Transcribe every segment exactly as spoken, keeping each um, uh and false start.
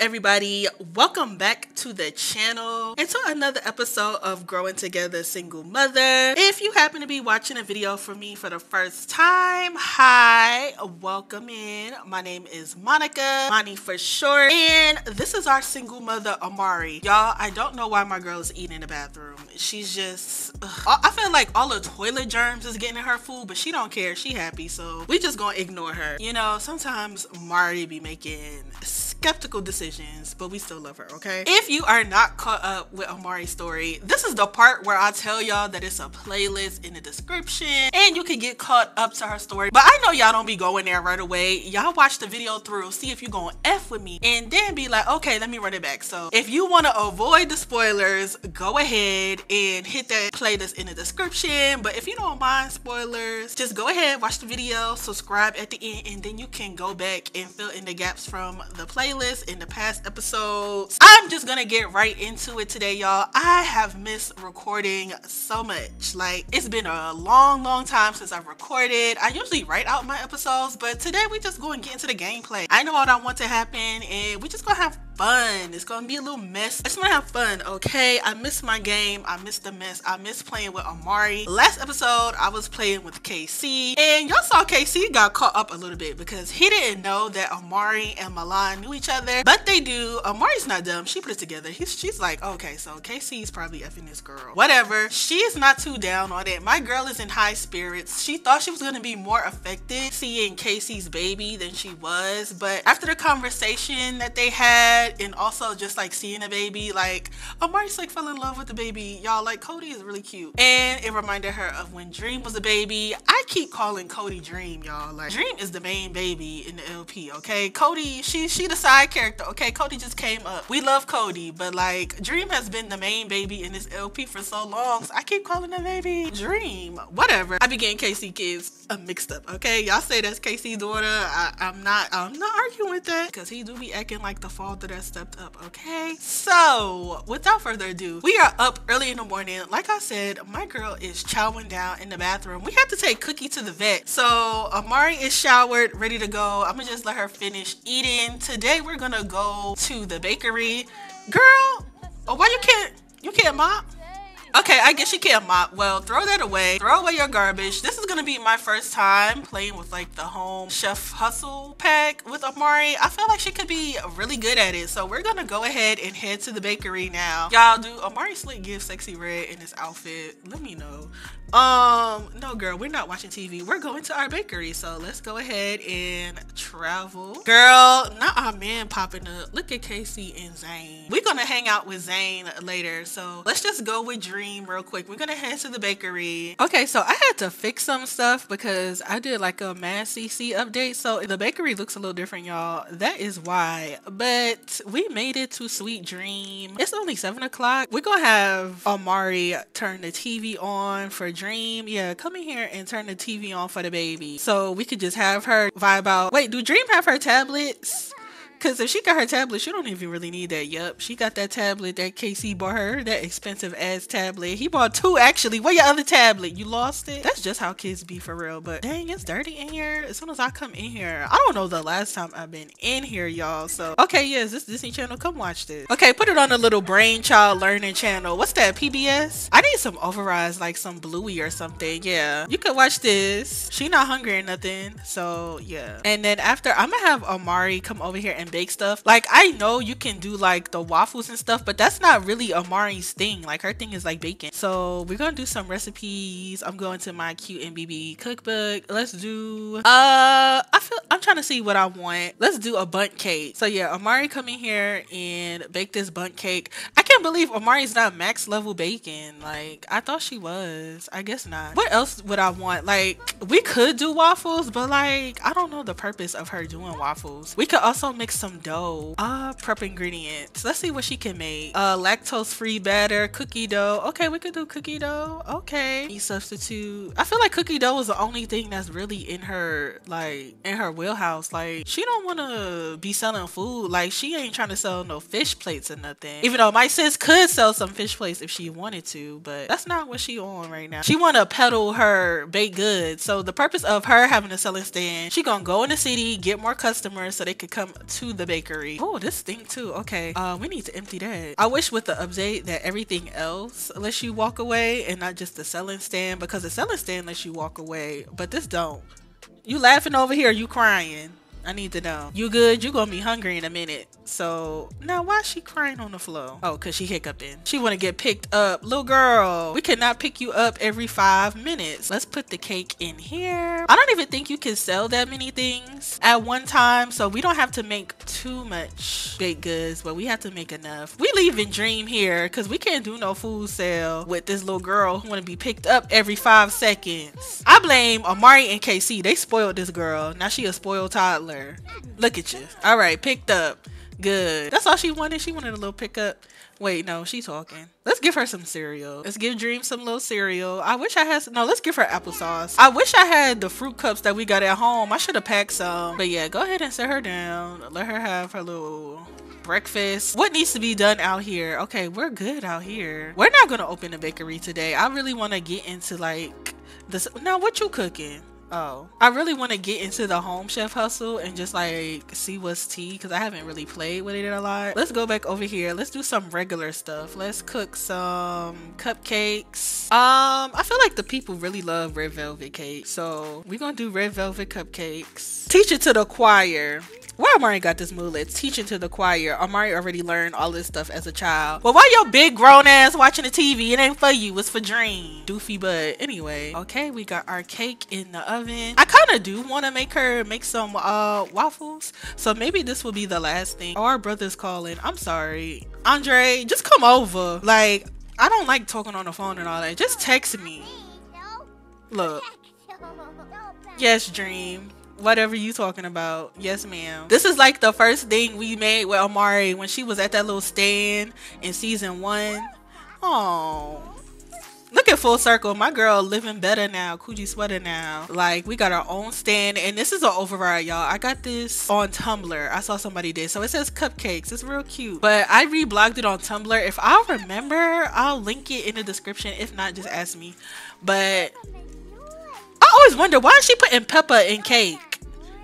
everybody, welcome back to the channel and to another episode of Growing Together Single Mother. If you happen to be watching a video from me for the first time, hi, welcome in. My name is Monica, Moni for short, and this is our single mother Omari. Y'all, I don't know why my girl's eating in the bathroom. She's just ugh. I feel like all the toilet germs is getting in her food, but she don't care, she happy, so we just gonna ignore her. You know, sometimes Omari be making skeptical decisions, but we still love her, okay? If you are not caught up with Omari's story, this is the part where I tell y'all that it's a playlist in the description and you can get caught up to her story. But I know y'all don't be going there right away. Y'all watch the video through, see if you gonna F with me, and then be like, okay, let me run it back. So if you want to avoid the spoilers, go ahead and hit that playlist in the description. But if you don't mind spoilers, just go ahead, watch the video, subscribe at the end, and then you can go back and fill in the gaps from the playlist in the past episodes. I'm just gonna get right into it today, y'all. I have missed recording so much. Like, it's been a long long time since I've recorded. I usually write out my episodes, but today we just gonna get into the gameplay. I know what I want to happen, and we just gonna have fun. It's gonna be a little mess. I just wanna have fun, okay? I miss my game, I miss the mess, I miss playing with Omari. Last episode I was playing with K C, and y'all saw K C got caught up a little bit because he didn't know that Omari and Milan knew each other, but they do. Omari's not dumb, she put it together. He's, she's like, okay, so K C's probably effing this girl, whatever. She's not too down on it. My girl is in high spirits. She thought she was gonna be more affected seeing K C's baby than she was, but after the conversation that they had, and also just like seeing a baby, like Omari's like fell in love with the baby, y'all. Like, Cody is really cute, and it reminded her of when Dream was a baby. I keep calling Cody Dream, y'all. Like, Dream is the main baby in the L P, okay? Cody, she she the side character, okay? Cody just came up. We love Cody, but like, Dream has been the main baby in this L P for so long, so I keep calling the baby Dream, whatever. I be getting K C kids uh, mixed up, okay? Y'all say that's K C's daughter. I, I'm not I'm not arguing with that, because he do be acting like the father that stepped up, okay? So without further ado, we are up early in the morning. Like I said, my girl is chowing down in the bathroom. We have to take Cookie to the vet, so Omari is showered, ready to go. I'm gonna just let her finish eating. Today we're gonna go to the bakery. Girl, oh, why you can't you can't mop? Okay, I guess you can't mop. Well, throw that away. Throw away your garbage. This is gonna be my first time playing with like the home chef hustle pack with Omari. I feel like she could be really good at it, so we're gonna go ahead and head to the bakery now. Y'all, do Omari slick give sexy red in this outfit? Let me know. Um, no girl, we're not watching T V. We're going to our bakery, so let's go ahead and travel. Girl, not our man popping up. Look at K C and Zane. We're gonna hang out with Zane later, so let's just go with Dream real quick. We're gonna head to the bakery. Okay, so I had to fix some stuff because I did like a mass C C update, so the bakery looks a little different, y'all. That is why. But we made it to Sweet Dream. It's only seven o'clock. We're gonna have Omari turn the T V on for Dream. Yeah, come in here and turn the T V on for the baby, so we could just have her vibe out. Wait, do Dream have her tablets? Because if she got her tablet, she don't even really need that. Yup, she got that tablet that K C bought her, that expensive ass tablet. He bought two, actually. Where your other tablet? You lost it? That's just how kids be, for real. But dang, it's dirty in here. As soon as I come in here, I don't know the last time I've been in here, y'all. So, okay, yes, this Disney Channel. Come watch this. Okay, put it on a little brainchild learning channel. What's that, P B S? I need some overrides, like some Bluey or something. Yeah, you could watch this. She not hungry or nothing. So, yeah. And then after, I'm gonna have Omari come over here and bake stuff. Like, I know you can do like the waffles and stuff, but that's not really Omari's thing. Like, her thing is like baking. So we're gonna do some recipes. I'm going to my Q N B B cookbook. Let's do uh I feel I'm trying to see what I want. Let's do a bundt cake. So yeah, Omari come in here and bake this bundt cake. I can't believe Omari's not max level baking. Like, I thought she was. I guess not. What else would I want? Like, we could do waffles, but like, I don't know the purpose of her doing waffles. We could also make some dough. Uh prep ingredients. Let's see what she can make. Uh lactose free batter, cookie dough. Okay, we could do cookie dough. Okay, you substitute. I feel like cookie dough is the only thing that's really in her like in her wheelhouse. Like, she don't want to be selling food. Like, she ain't trying to sell no fish plates or nothing, even though my sis could sell some fish plates if she wanted to, but that's not what she on right now. She want to peddle her baked goods. So the purpose of her having a selling stand, she gonna go in the city, get more customers so they could come to to the bakery. Oh, this stink too. Okay, uh we need to empty that. I wish with the update that everything else lets you walk away and not just the selling stand, because the selling stand lets you walk away, but this don't. You laughing over here, you crying? I need to know. You good? You gonna be hungry in a minute. So now why is she crying on the floor? Oh, cause she hiccuping. She wanna get picked up. Little girl, we cannot pick you up every five minutes. Let's put the cake in here. I don't even think you can sell that many things at one time, so we don't have to make too much baked goods, but we have to make enough. We leaving Dream here cause we can't do no food sale with this little girl who wanna be picked up every five seconds. I blame Omari and K C. They spoiled this girl. Now she a spoiled toddler. Look at you. All right, picked up. Good. That's all she wanted. She wanted a little pickup. Wait, no, she talking. Let's give her some cereal. Let's give Dream some little cereal. I wish I had some. No, let's give her applesauce. I wish I had the fruit cups that we got at home. I should have packed some. But yeah, go ahead and sit her down. Let her have her little breakfast. What needs to be done out here? Okay, we're good out here. We're not going to open the bakery today. I really want to get into like this. Now, what you cooking? Oh, I really want to get into the home chef hustle and just like see what's tea, because I haven't really played with it a lot. Let's go back over here. Let's do some regular stuff. Let's cook some cupcakes. Um, I feel like the people really love red velvet cake, so we're gonna do red velvet cupcakes. Teach it to the choir. Why Omari got this mood? Let's teach it to the choir. Omari already learned all this stuff as a child. Well, why your big grown ass watching the T V? It ain't for you. It's for Dream. Doofy, but anyway. Okay, we got our cake in the oven. I kind of do want to make her make some uh waffles, so maybe this will be the last thing. Oh, our brother's calling. I'm sorry, Andre, just come over. Like, I don't like talking on the phone and all that. Just text me. Look, yes, Dream, whatever you talking about. Yes, ma'am. This is like the first thing we made with Omari when she was at that little stand in season one. Oh, look at full circle. My girl living better now. Coogee sweater now. Like, we got our own stand. And this is an override, y'all. I got this on Tumblr. I saw somebody did. So it says cupcakes. It's real cute. But I reblogged it on Tumblr. If I remember, I'll link it in the description. If not, just ask me. But I always wonder, why is she putting pepper in cake?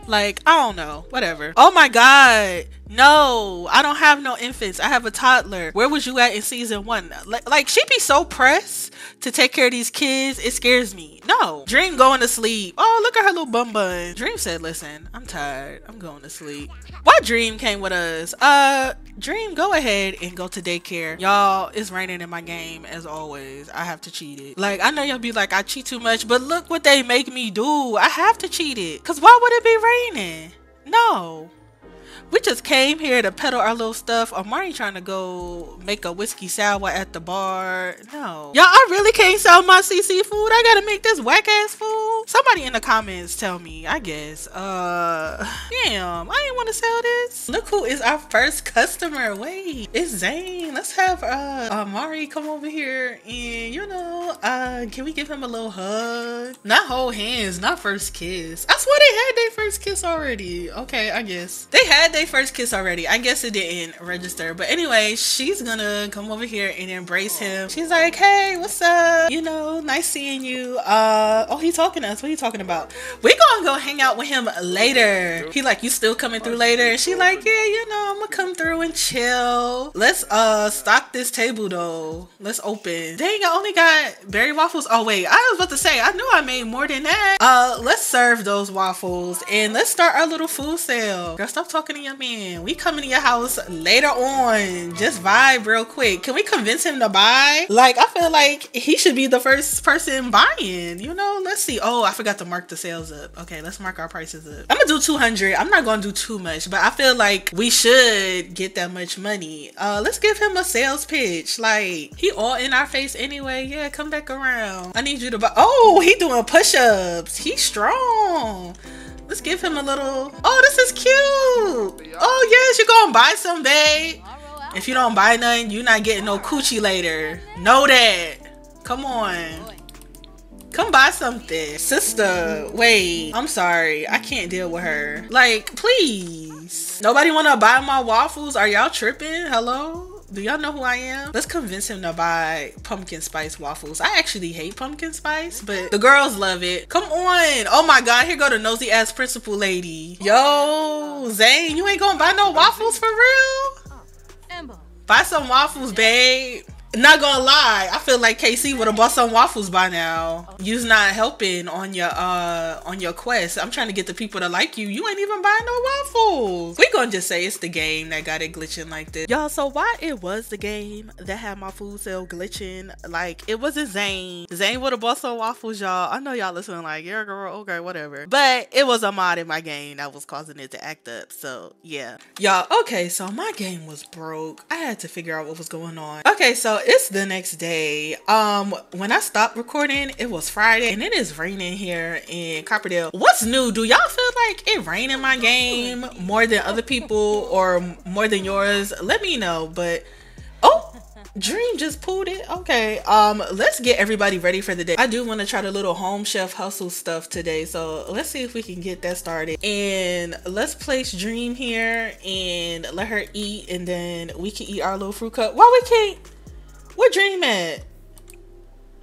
Like, I don't know, whatever. Oh my god, no, I don't have no infants, I have a toddler. Where was you at in season one? Like, she'd be so pressed to take care of these kids, it scares me. No, Dream going to sleep. Oh, look at her little bum bun. Dream said, listen, I'm tired, I'm going to sleep. Why Dream came with us? Uh, Dream, go ahead and go to daycare. Y'all, it's raining in my game as always. I have to cheat it. Like, I know y'all be like, I cheat too much, but look what they make me do. I have to cheat it, because why would it be raining? No, we just came here to peddle our little stuff. Omari trying to go make a whiskey sour at the bar. No, y'all, I really can't sell my C C food. I gotta make this whack ass food. Somebody in the comments tell me, I guess. Uh, damn, I didn't want to sell this. Look who is our first customer. Wait, it's Zane. Let's have uh Omari come over here and, you know, uh, can we give him a little hug? Not hold hands, not first kiss. I swear they had their first kiss already. Okay, I guess they had their first kiss already. I guess it didn't register. But anyway, she's gonna come over here and embrace him. She's like, hey, what's up? You know, nice seeing you. Uh, oh, he talking to us. What are you talking about? We gonna go hang out with him later. He like, you still coming through later? And she like, yeah, you know, I'm gonna come through and chill. Let's uh stock this table though. Let's open. Dang, I only got berry waffles. Oh wait, I was about to say, I knew I made more than that. Uh, let's serve those waffles and let's start our little food sale. Girl, stop talking to your man. We coming to your house later on. Just vibe real quick. Can we convince him to buy? Like, I feel like he should be the first person buying, you know? Let's see. Oh, I forgot to mark the sales up. Okay, let's mark our prices up. I'm gonna do two hundred. I'm not gonna do too much, but I feel like we should get that much money. Uh, let's give him a sales pitch. Like, he all in our face anyway. Yeah, come back around. I need you to buy. Oh, he doing push-ups. He's strong. Let's give him a little. Oh, this is cute. Oh, yes, you're going to buy some, babe. If you don't buy nothing, you're not getting no coochie later. Know that. Come on. Come buy something. Sister, wait. I'm sorry. I can't deal with her. Like, please. Nobody want to buy my waffles? Are y'all tripping? Hello? do y'all know who I am? Let's convince him to buy pumpkin spice waffles. I actually hate pumpkin spice, but the girls love it. Come on. Oh my God, here go the nosy ass principal lady. Yo, Zane, you ain't gonna buy no waffles for real? Buy some waffles, babe. Not gonna lie, I feel like K C would have bought some waffles by now. You's not helping on your uh on your quest. I'm trying to get the people to like you. You ain't even buying no waffles. We gonna just say it's the game that got it glitching like this. Y'all, so why it was the game that had my food sale glitching? Like, it wasn't Zane. Zane would have bought some waffles, y'all. I know y'all listening like, yeah, girl, okay, whatever. But it was a mod in my game that was causing it to act up. So yeah. Y'all, okay, so my game was broke. I had to figure out what was going on. Okay, so it's the next day. Um when I stopped recording, it was Friday and it is raining here in Copperdale. What's new? Do y'all feel like it rained in my game more than other people or more than yours? Let me know. But oh, Dream just pulled it. Okay, um let's get everybody ready for the day. I do want to try the little home chef hustle stuff today, so let's see if we can get that started. And let's place Dream here and let her eat, and then we can eat our little fruit cup. Well, we can't. What Dream at?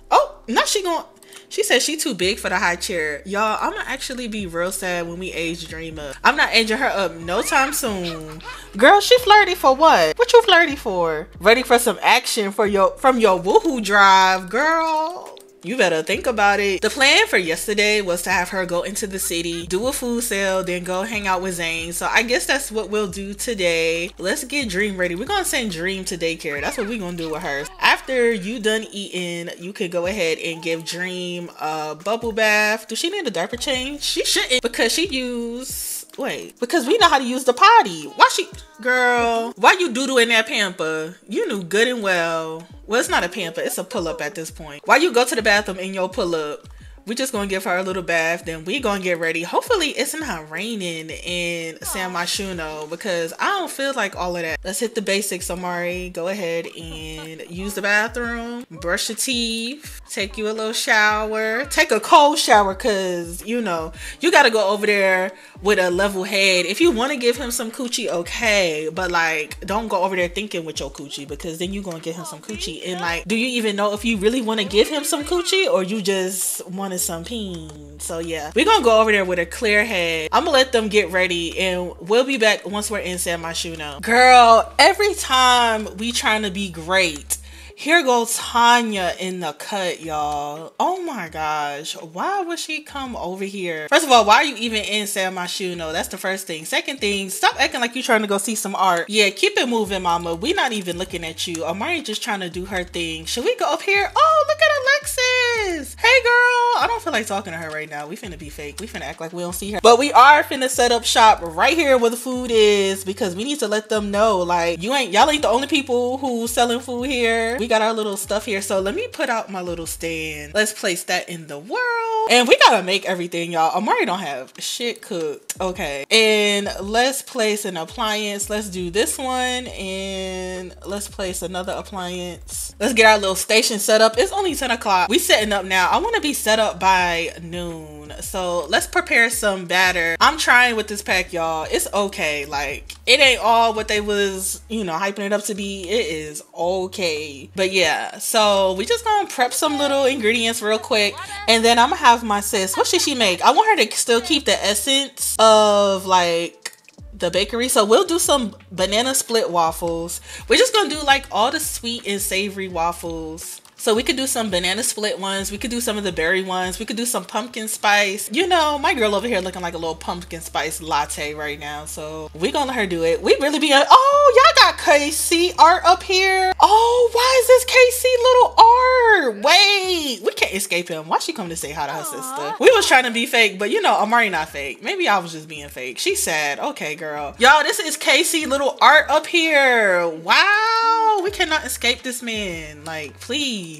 Oh, now she gon' she said she too big for the high chair. Y'all, I'ma actually be real sad when we age Dream up. I'm not aging her up no time soon. Girl, she flirty for what? What you flirty for? Ready for some action for your from your woohoo drive, girl. You better think about it. The plan for yesterday was to have her go into the city, do a food sale, then go hang out with Zane. So I guess that's what we'll do today. Let's get Dream ready. We're gonna send Dream to daycare. That's what we're gonna do with her. After you done eating, you can go ahead and give Dream a bubble bath. Do she need a diaper change? She shouldn't, because she used, wait, because we know how to use the potty. Why she, girl, why you doodle in that pamper? You knew good and well. Well, it's not a pamper, it's a pull-up at this point. While you go to the bathroom in your pull-up, we're just gonna give her a little bath, then we gonna get ready. Hopefully it's not raining in San Myshuno, because I don't feel like all of that. Let's hit the basics, Omari. Go ahead and use the bathroom, brush your teeth, take you a little shower, take a cold shower, cause you know, you gotta go over there with a level head. If you wanna give him some coochie, okay, but like, don't go over there thinking with your coochie, because then you gonna give him some coochie. And like, do you even know if you really wanna give him some coochie or you just wanna some peen? So yeah, we're gonna go over there with a clear head. I'm gonna let them get ready and we'll be back once we're in San Myshuno. Girl, every time we trying to be great, here goes Tanya in the cut, y'all. Oh my gosh, why would she come over here? First of all, why are you even in San Myshuno? That's the first thing. Second thing, stop acting like you're trying to go see some art. Yeah, keep it moving, mama. We not even looking at you. Omari just trying to do her thing. Should we go up here? Oh, look at Alexis. Hey, girl. I don't feel like talking to her right now. We finna be fake. We finna act like we don't see her. But we are finna set up shop right here where the food is, because we need to let them know, like, you ain't, y'all ain't the only people who selling food here. We got our little stuff here, so let me put out my little stand. Let's place that in the world, and we gotta make everything, y'all. Omari don't have shit cooked. Okay, and let's place an appliance. Let's do this one, and let's place another appliance. Let's get our little station set up. It's only ten o'clock. We setting up now. I want to be set up by noon, so let's prepare some batter. I'm trying with this pack, y'all. It's okay. Like, it ain't all what they was, you know, hyping it up to be. It is okay. But yeah, so we just gonna prep some little ingredients real quick, and then I'm gonna have my sis, what should she make? I want her to still keep the essence of like the bakery, so we'll do some banana split waffles. We're just gonna do like all the sweet and savory waffles. So we could do some banana split ones. We could do some of the berry ones. We could do some pumpkin spice. You know, my girl over here looking like a little pumpkin spice latte right now. So we gonna let her do it. We really be, oh, y'all got K C art up here. Oh, why is this K C little art? Wait, we can't escape him. Why she come to say hi to her sister? We was trying to be fake, but you know, Omari not fake. Maybe I was just being fake. She sad. Okay, girl. Y'all, this is K C little art up here. Wow, we cannot escape this man. Like, please.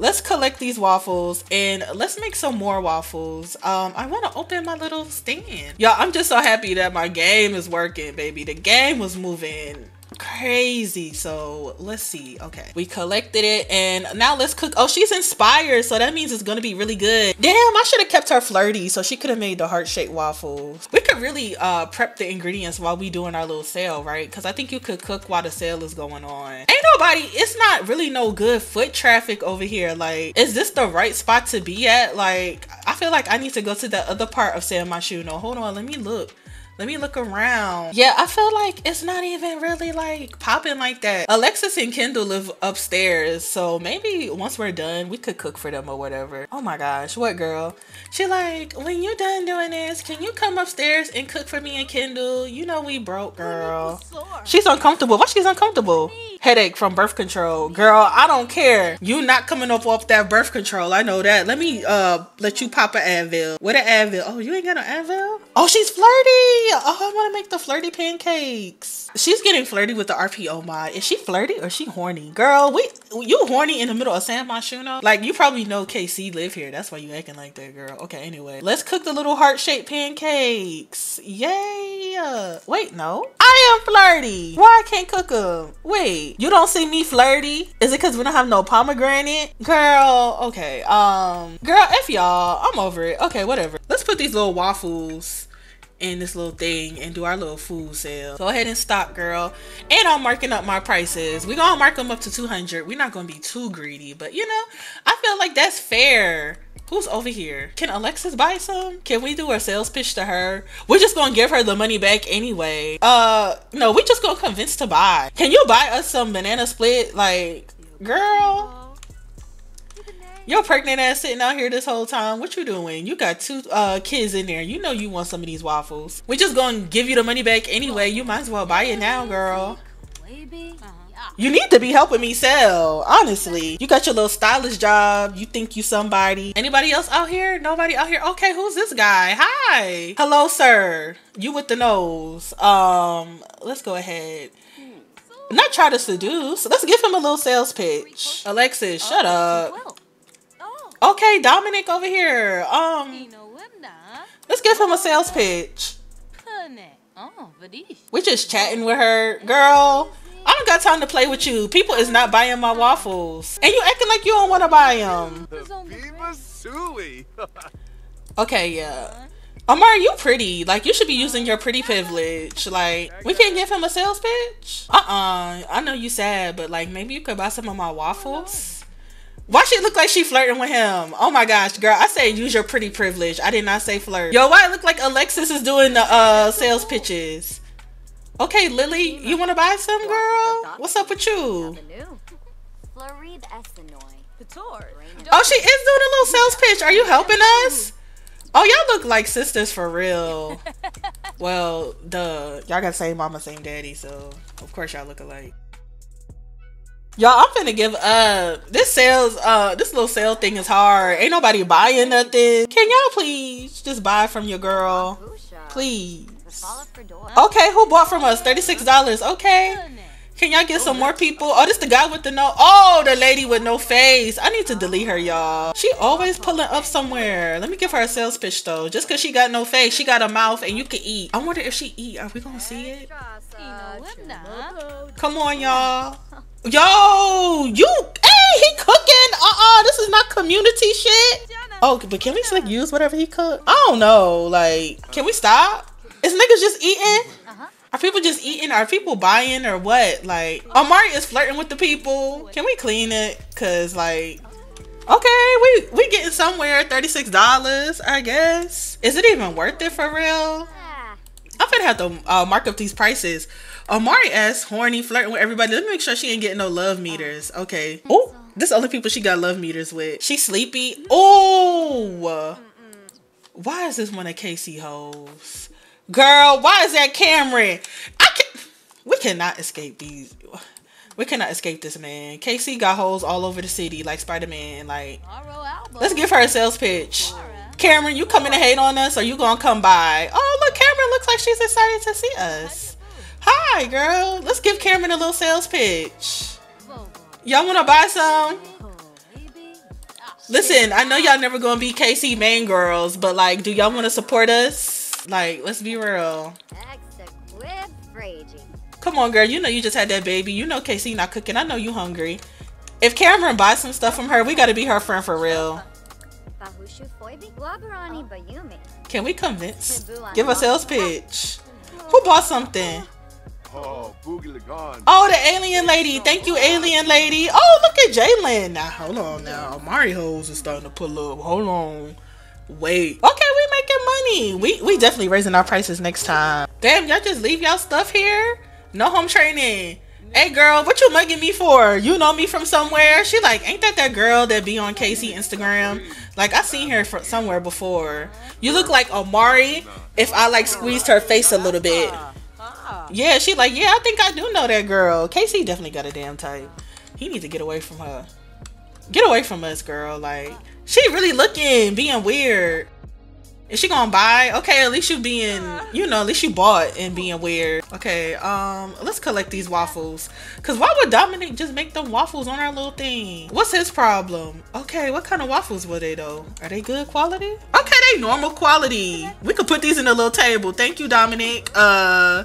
Let's collect these waffles and let's make some more waffles. um I want to open my little stand, y'all. I'm just so happy that my game is working, baby. The game was moving. crazy. So let's see. Okay, we collected it and now let's cook. Oh, she's inspired, so that means it's gonna be really good. Damn, I should have kept her flirty so she could have made the heart-shaped waffles. We could really uh prep the ingredients while we doing our little sale, right? Because I think you could cook while the sale is going on. Ain't nobody, it's not really no good foot traffic over here. Like, is this the right spot to be at? Like, I feel like I need to go to the other part of San Myshuno. Hold on, let me look. Let me look around. Yeah, I feel like it's not even really like popping like that. Alexis and Kendall live upstairs, so maybe once we're done, we could cook for them or whatever. Oh my gosh, what girl? She like, when you done doing this, can you come upstairs and cook for me and Kendall? You know we broke, girl. She's uncomfortable. Why she's uncomfortable? Headache from birth control. Girl, I don't care. You not coming up off that birth control. I know that. Let me uh let you pop an Advil. What an Advil? Oh, you ain't got an Advil? Oh, she's flirty. Oh, I want to make the flirty pancakes. She's getting flirty with the R P O mod. Is she flirty or is she horny? Girl, we you horny in the middle of San Myshuno? Like, you probably know K C live here. That's why you acting like that, girl. Okay, anyway. Let's cook the little heart-shaped pancakes. Yay. Uh, wait, no. I am flirty. Why I can't cook them? Wait, you don't see me flirty? Is it because we don't have no pomegranate? Girl, okay. Um, girl, F y'all. I'm over it. Okay, whatever. Let's put these little waffles in this little thing and do our little food sale. Go ahead and stop, girl. And I'm marking up my prices. We're gonna mark them up to two hundred. We're not gonna be too greedy, but you know, I feel like that's fair. Who's over here? Can Alexis buy some? Can we do our sales pitch to her? We're just gonna give her the money back anyway. Uh, no, we're just gonna convince to buy. Can you buy us some banana split? Like, girl, your pregnant ass sitting out here this whole time. What you doing? You got two uh, kids in there. You know you want some of these waffles. We're just going to give you the money back anyway. You might as well buy it now, girl. You need to be helping me sell, honestly. You got your little stylist job. You think you somebody. Anybody else out here? Nobody out here? Okay, who's this guy? Hi. Hello, sir. You with the nose. Um, let's go ahead. Not try to seduce. Let's give him a little sales pitch. Alexis, shut up. Okay, Dominic over here. Um, let's give him a sales pitch. We're just chatting with her. Girl, I don't got time to play with you. People is not buying my waffles. And you acting like you don't want to buy them. Okay, yeah. Omari, you pretty. Like, you should be using your pretty privilege. Like, we can't give him a sales pitch? Uh-uh. I know you sad, but like, maybe you could buy some of my waffles. Why she look like she flirting with him? Oh my gosh, girl. I said use your pretty privilege. I did not say flirt. Yo, why it look like Alexis is doing the uh, sales pitches? Okay, Lily, you want to buy some, girl? What's up with you? Oh, she is doing a little sales pitch. Are you helping us? Oh, y'all look like sisters for real. Well, duh. Y'all got same mama, same daddy, so of course y'all look alike. Y'all, I'm finna give up. This sales, uh, this little sale thing is hard. Ain't nobody buying nothing. Can y'all please just buy from your girl? Please. Okay, who bought from us? thirty-six dollars. Okay. Can y'all get some more people? Oh, this the guy with the no. Oh, the lady with no face. I need to delete her, y'all. She always pulling up somewhere. Let me give her a sales pitch, though. Just because she got no face, she got a mouth and you can eat. I wonder if she eat. Are we gonna see it? Come on, y'all. Yo, you, hey, he cooking. Uh-uh, this is not community shit. Oh, but can we just like use whatever he cook? I don't know, like, can we stop? Is niggas just eating? Are people just eating? Are people buying or what? Like, Omari is flirting with the people. Can we clean it? Cause like, okay, we, we getting somewhere, thirty-six dollars, I guess. Is it even worth it for real? I'm gonna have to uh, mark up these prices. Omari ass horny, flirting with everybody. Let me make sure she ain't getting no love meters. Okay. Oh, this is the only people she got love meters with. She sleepy. Oh, why is this one of K C hoes? Girl, why is that Cameron? I can't. We cannot escape these. We cannot escape this man. K C got hoes all over the city like Spider-Man. Like, let's give her a sales pitch. Cameron, you coming to hate on us or you gonna come by? Oh, look, Cameron looks like she's excited to see us. Hi, girl. Let's give Cameron a little sales pitch. Y'all wanna buy some? Listen, I know y'all never gonna be K C main girls, but like, do y'all wanna support us? Like, let's be real. Come on, girl. You know you just had that baby. You know K C not cooking. I know you hungry. If Cameron buys some stuff from her, we gotta be her friend for real. Can we convince? Give us sales pitch. Who bought something? Oh, the alien lady. Thank you, alien lady. Oh, look at Jalen. Now, hold on now. Omari hoes is starting to pull up. Hold on. Wait. Okay, we making money. We we definitely raising our prices next time. Damn, y'all just leave y'all stuff here? No home training. Hey, girl, what you mugging me for? You know me from somewhere? She like, ain't that that girl that be on K C Instagram? Like, I seen her from somewhere before. You look like Omari if I, like, squeezed her face a little bit. Yeah, she like, yeah, I think I do know that girl. K C definitely got a damn type. He needs to get away from her. Get away from us, girl. Like, she really looking, being weird. Is she gonna buy? Okay, at least you being, you know, at least you bought and being weird. Okay, um, let's collect these waffles. Cause why would Dominic just make them waffles on our little thing? What's his problem? Okay, what kind of waffles were they though? Are they good quality? Okay, they normal quality. We could put these in a little table. Thank you, Dominic. Uh,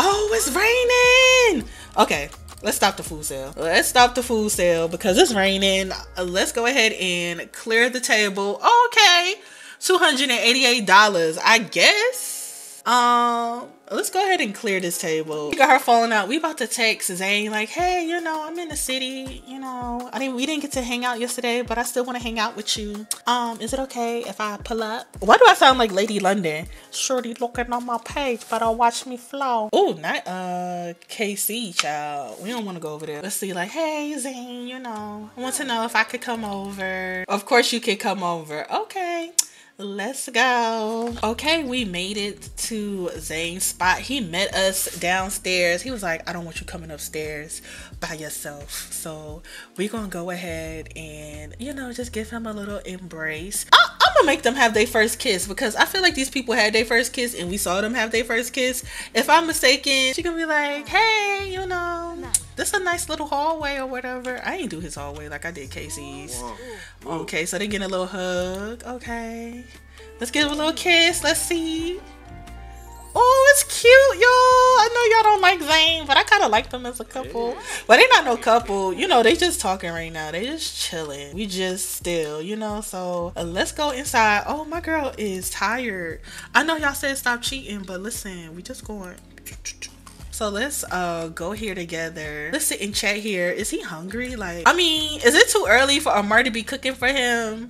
oh, it's raining. Okay, let's stop the food sale. Let's stop the food sale because it's raining. Let's go ahead and clear the table. Okay. two hundred eighty-eight dollars, I guess. Um, let's go ahead and clear this table. We got her falling out. We about to text Zane like, hey, you know, I'm in the city. You know, I mean, we didn't get to hang out yesterday, but I still want to hang out with you. Um, is it okay if I pull up? Why do I sound like Lady London? Shorty looking on my page, but I'll watch me flow. Oh, not uh K C, child. We don't want to go over there. Let's see, like, hey, Zane, you know, I want to know if I could come over. Of course you could come over. Okay. Let's go. Okay, we made it to Zane's spot. He met us downstairs. He was like, I don't want you coming upstairs by yourself. So we're gonna go ahead and, you know, just give him a little embrace. Oh, I'm gonna make them have their first kiss because I feel like these people had their first kiss and we saw them have their first kiss. If I'm mistaken, she gonna be like, hey, you know, this a nice little hallway or whatever. I ain't do his hallway like I did K C's. Okay, so they getting a little hug. Okay, let's give him a little kiss. Let's see. Oh, it's cute, y'all. I know y'all don't like Zane, but I kind of like them as a couple. But they not no couple. You know, they just talking right now. They just chilling. We just still, you know, so uh, let's go inside. Oh, my girl is tired. I know y'all said stop cheating, but listen, we just going. So let's uh go here together. Let's sit and chat here. Is he hungry? Like, I mean, is it too early for Omari to be cooking for him?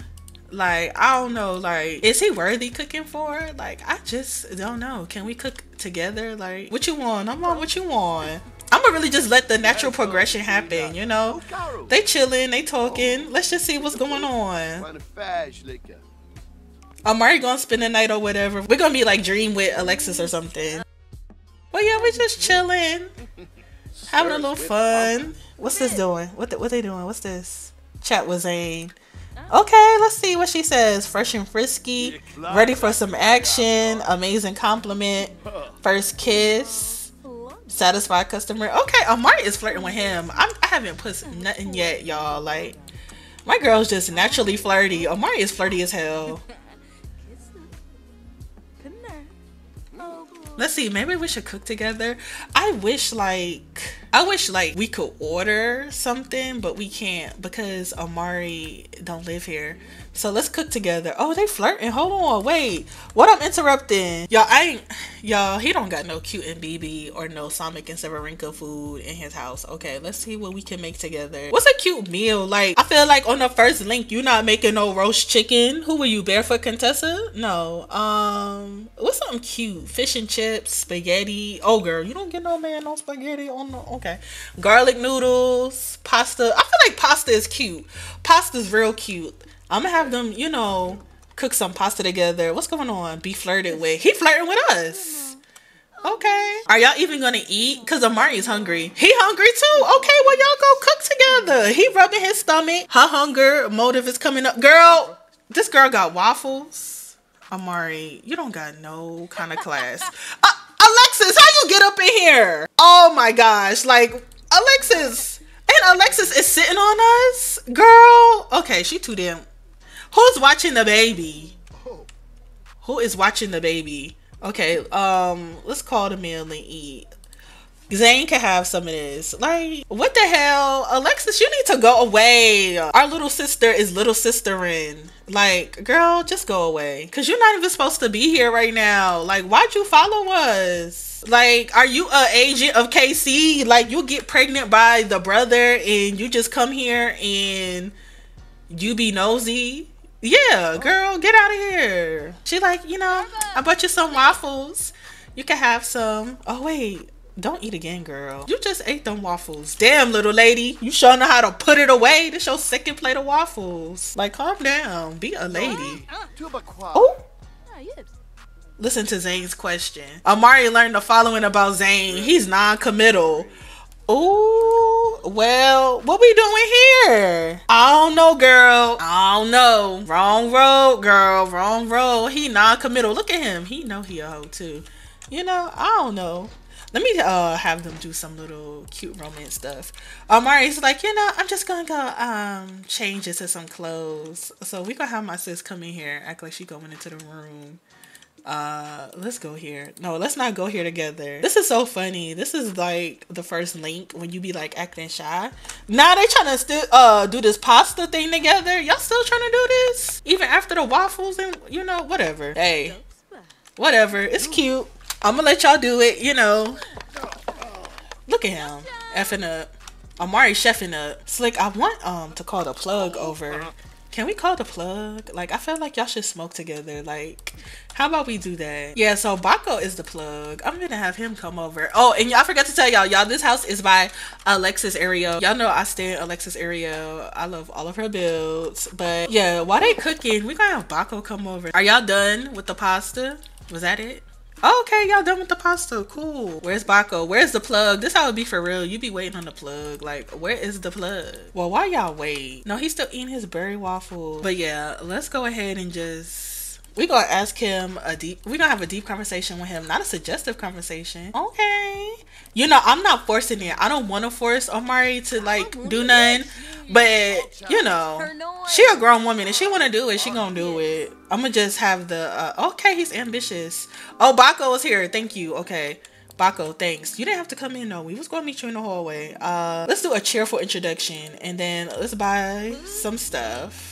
Like, I don't know. Like, is he worthy cooking for? Like, I just don't know. Can we cook together? Like, what you want? I'm on what you want. I'm gonna really just let the natural progression happen, you know? They chilling, they talking. Let's just see what's going on. Omari gonna spend the night or whatever. We're gonna be like Dream with Alexis or something. Well, yeah, we just chilling, having a little fun. What's this doing? What the, what they doing? What's this? Chat with Zane. Okay, let's see what she says. Fresh and frisky, ready for some action, amazing compliment, first kiss, satisfied customer. Okay, Omari is flirting with him. I'm, I haven't put nothing yet, y'all. Like, my girl's just naturally flirty. Omari is flirty as hell. Let's see, maybe we should cook together. I wish like I wish like we could order something, but we can't because Omari don't live here. So let's cook together. Oh, they flirting. Hold on, wait. What I'm interrupting? Y'all, I ain't y'all, he don't got no cute and B B or no Sonic and Severinka food in his house. Okay, let's see what we can make together. What's a cute meal? Like, I feel like on the first link, you're not making no roast chicken. Who were you, Barefoot Contessa? No. Um, what's something cute? Fish and chips. Spaghetti. Oh girl, you don't get no man no spaghetti on the okay. Garlic noodles, pasta. I feel like pasta is cute. Pasta's real cute. I'm gonna have them, you know, cook some pasta together. What's going on? Be flirted with. He flirting with us. Okay. Are y'all even gonna eat? Cause Omari's hungry. He hungry too. Okay, well y'all go cook together. He rubbing his stomach. Her hunger motive is coming up. Girl, this girl got waffles. Omari, you don't got no kind of class. Uh, Alexis, how you get up in here? Oh my gosh, like Alexis. And Alexis is sitting on us? Girl, okay, she too damn. Who's watching the baby? Who is watching the baby? Okay, um, let's call the meal and eat. Zane could have some of this. Like, what the hell? Alexis, you need to go away. Our little sister is little sisterin'. Like, girl, just go away. Because you're not even supposed to be here right now. Like, why'd you follow us? Like, are you an agent of K C? Like, you get pregnant by the brother and you just come here and you be nosy? Yeah, girl, get out of here. She like, you know, I bought you some waffles. You can have some. Oh, wait. Don't eat again, girl. You just ate them waffles. Damn, little lady. You sure know how to put it away. This your second plate of waffles. Like, calm down. Be a lady. Oh. Listen to Zane's question. Omari learned the following about Zane. He's non-committal. Oh, well, what we doing here? I don't know, girl. I don't know. Wrong road, girl. Wrong road. He non-committal. Look at him. He know he a hoe, too. You know, I don't know. Let me uh, have them do some little cute romance stuff. Omari's um, like, you know, I'm just going to go um, change into some clothes. So we're going to have my sis come in here, act like she going into the room. Uh, let's go here. No, let's not go here together. This is so funny. This is like the first link when you be like acting shy. Now they trying to still uh, do this pasta thing together. Y'all still trying to do this? Even after the waffles and, you know, whatever. Hey, whatever. It's cute. I'm gonna let y'all do it, you know. Look at him, effing up. Omari chefing up. Slick, I want um to call the plug over. Can we call the plug? Like, I feel like y'all should smoke together. Like, how about we do that? Yeah, so Baco is the plug. I'm gonna have him come over. Oh, and y'all forgot to tell y'all, y'all, this house is by Alexis Ariel. Y'all know I stand Alexis Ariel. I love all of her builds. But yeah, while they cooking, we gonna have Baco come over. Are y'all done with the pasta? Was that it? Okay, y'all done with the pasta. Cool. Where's Baco? Where's the plug? This how it be for real. You be waiting on the plug. Like, where is the plug? Well, why y'all wait? No, he's still eating his berry waffle. But yeah, let's go ahead and just... We're going to ask him a deep... We're going to have a deep conversation with him. Not a suggestive conversation. Okay. You know, I'm not forcing it. I don't want to force Omari to, like, do nothing. But, you know, she a grown woman. If she want to do it, she going to do it. I'm going to just have the... Uh, okay, he's ambitious. Oh, Baco is here. Thank you. Okay. Baco, thanks. You didn't have to come in, though. We was going to meet you in the hallway. Uh, let's do a cheerful introduction. And then let's buy some stuff.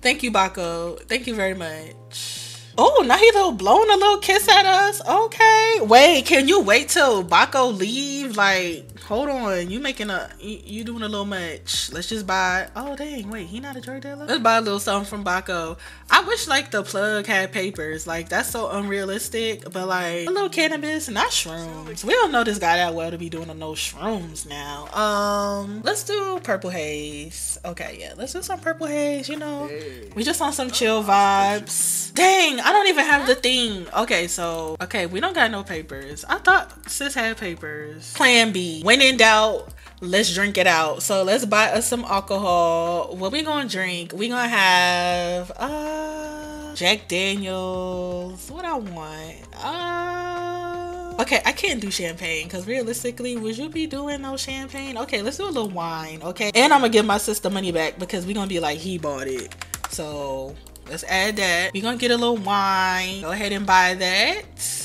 Thank you, Baco. Thank you very much. Oh, now he little blowing a little kiss at us. Okay. Wait, can you wait till Baco leave? Like, hold on. You making a, you, you doing a little much. Let's just buy, oh dang, wait, he not a drug dealer? Let's buy a little something from Baco. I wish like the plug had papers. Like, that's so unrealistic, but like a little cannabis, not shrooms. We don't know this guy that well to be doing no shrooms now. Um, let's do purple haze. Okay, yeah, let's do some purple haze, you know. We just on some chill vibes. Dang, I don't even have the thing. Okay, so, okay, we don't got no papers. I thought sis had papers. Plan B, when in doubt, let's drink it out. So let's buy us some alcohol. What we gonna drink? We gonna have, uh, Jack Daniels. What I want. Uh, okay, I can't do champagne because realistically, would you be doing no champagne? Okay, let's do a little wine, okay? And I'm gonna give my sister money back because we're gonna be like, he bought it. So let's add that. We're gonna get a little wine. Go ahead and buy that.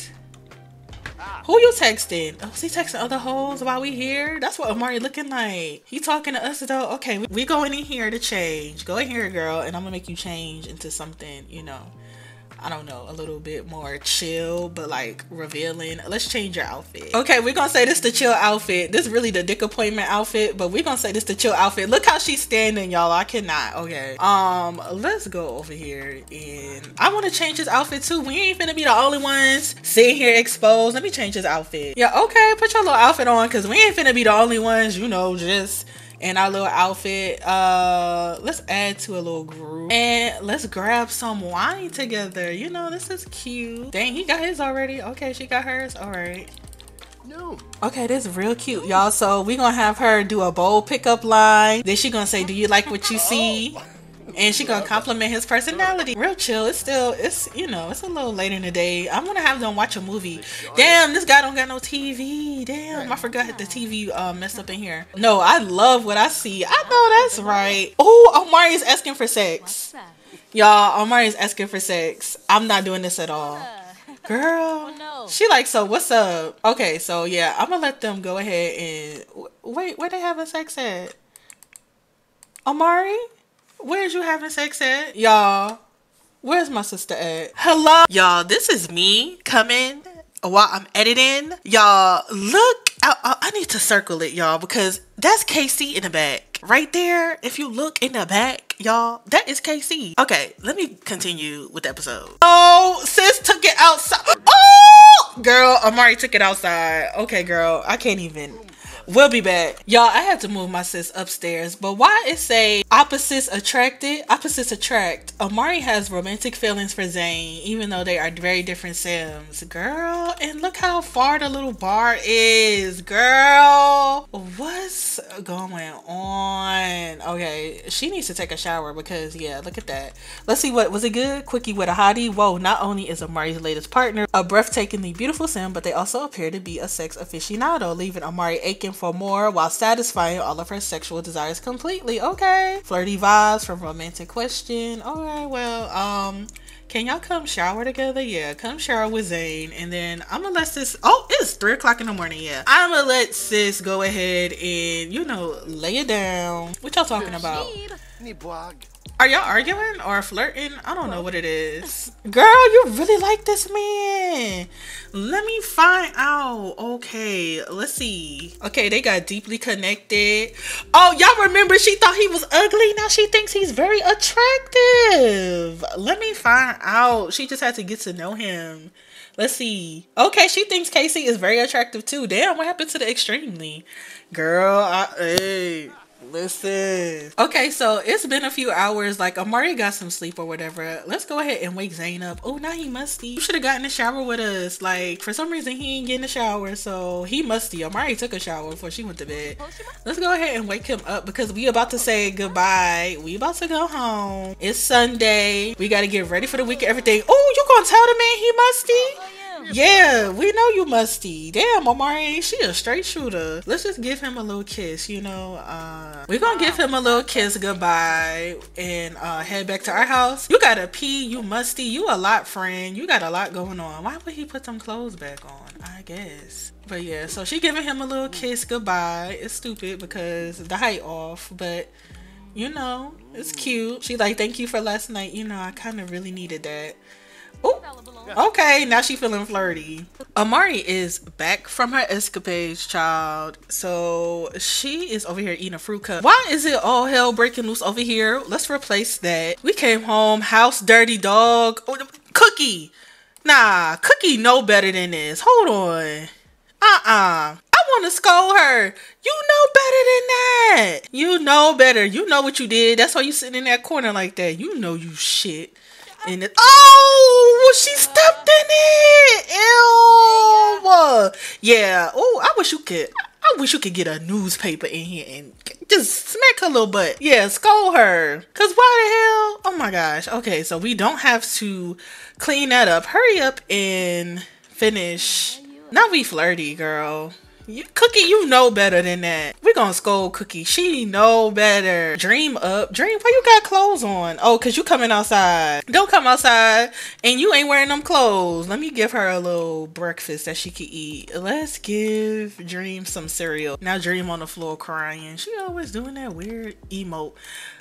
Who you texting? Oh, is he texting other hoes while we here? That's what Omari looking like. He talking to us though. Okay, we going in here to change. Go in here, girl, and I'm gonna make you change into something, you know, I don't know, a little bit more chill, but like revealing. Let's change your outfit. Okay, we're gonna say this the chill outfit. This is really the dick appointment outfit, but we're gonna say this the chill outfit. Look how she's standing, y'all. I cannot. Okay. Um, let's go over here and I wanna change his outfit too. We ain't finna be the only ones sitting here exposed. Let me change his outfit. Yeah, okay, put your little outfit on because we ain't finna be the only ones, you know, just in our little outfit. Uh, let's add to a little group and let's grab some wine together. You know, this is cute. Dang, he got his already. Okay, she got hers. All right. No. Okay, this is real cute, y'all. So we're gonna have her do a bold pickup line. Then she gonna say, do you like what you see? And she gonna compliment his personality. Real chill. It's still, it's, you know, it's a little later in the day. I'm gonna have them watch a movie. Damn, this guy don't got no T V. Damn, I forgot the T V uh, messed up in here. No, I love what I see. I know that's right. Oh, Omari is asking for sex. Y'all, Omari is asking for sex. I'm not doing this at all. Girl. Oh, no. She like, so what's up? Okay, so yeah, I'm gonna let them go ahead and... Wait, where they having sex at? Omari? Where's you having sex at? Y'all, where's my sister at? Hello? Y'all, this is me coming while I'm editing. Y'all, look. I, I, I need to circle it, y'all, because that's K C in the back. Right there, if you look in the back, y'all, that is K C. Okay, let me continue with the episode. Oh, sis took it outside. Oh, girl, Omari took it outside. Okay, girl, I can't even... We'll be back. Y'all, I had to move my sis upstairs, but why it say opposites attracted? Opposites attract. Omari has romantic feelings for Zane, even though they are very different sims. Girl, and look how far the little bar is. Girl, what's going on? Okay, she needs to take a shower because, yeah, look at that. Let's see, what was it good? Quickie with a hottie. Whoa, not only is Omari's latest partner a breathtakingly beautiful sim, but they also appear to be a sex aficionado, leaving Omari aching for more while satisfying all of her sexual desires completely. Okay, flirty vibes from romantic question. All right, well, um can y'all come shower together? Yeah, come shower with Zane, and then I'm gonna let sis... Oh, it's three o'clock in the morning. Yeah, I'm gonna let sis go ahead and, you know, lay it down. What y'all talking about? Are y'all arguing or flirting? I don't know what it is. Girl, you really like this man. Let me find out. Okay, let's see. Okay, they got deeply connected. Oh, y'all remember she thought he was ugly. Now she thinks he's very attractive. Let me find out. She just had to get to know him. Let's see. Okay, she thinks K C is very attractive too. Damn, what happened to the extremely? Girl, I... Hey. Listen. Okay, so it's been a few hours. Like, Omari got some sleep or whatever. Let's go ahead and wake Zane up. Oh, now he musty. You should have gotten a shower with us. Like, for some reason, he ain't getting a shower, so he musty. Omari took a shower before she went to bed. Let's go ahead and wake him up because we about to say goodbye. We about to go home. It's Sunday. We got to get ready for the week and everything. Oh, you gonna tell the man he musty? Yeah, we know you musty. Damn, Omari, she a straight shooter. Let's just give him a little kiss, you know. Uh, we're gonna give him a little kiss goodbye and uh, head back to our house. You gotta pee, you musty, you a lot, friend. You got a lot going on. Why would he put them clothes back on? I guess. But yeah, so she giving him a little kiss goodbye. It's stupid because the height off, but... You know, it's cute. She like, thank you for last night. You know, I kind of really needed that. Oh, okay, now she feeling flirty. Omari is back from her escapades, child. So she is over here eating a fruit cup. Why is it all hell breaking loose over here? Let's replace that. We came home, house dirty, dog. Oh, Cookie. Nah, Cookie know better than this. Hold on. Uh-uh. I want to scold her. You know better than that. You know better. You know what you did. That's why you sitting in that corner like that. You know you shit. And it, oh, well, she stepped in it. Ew. Yeah. Oh, I wish you could. I wish you could get a newspaper in here and just smack her little butt. Yeah, scold her. Cause why the hell? Oh my gosh. Okay, so we don't have to clean that up. Hurry up and finish. Now we flirty, girl. You, Cookie, you know better than that. We're gonna scold Cookie. She know better. Dream up. Dream, why you got clothes on? Oh, because you coming outside. Don't come outside and you ain't wearing them clothes. Let me give her a little breakfast that she could eat. Let's give Dream some cereal. Now Dream on the floor crying. She always doing that weird emote.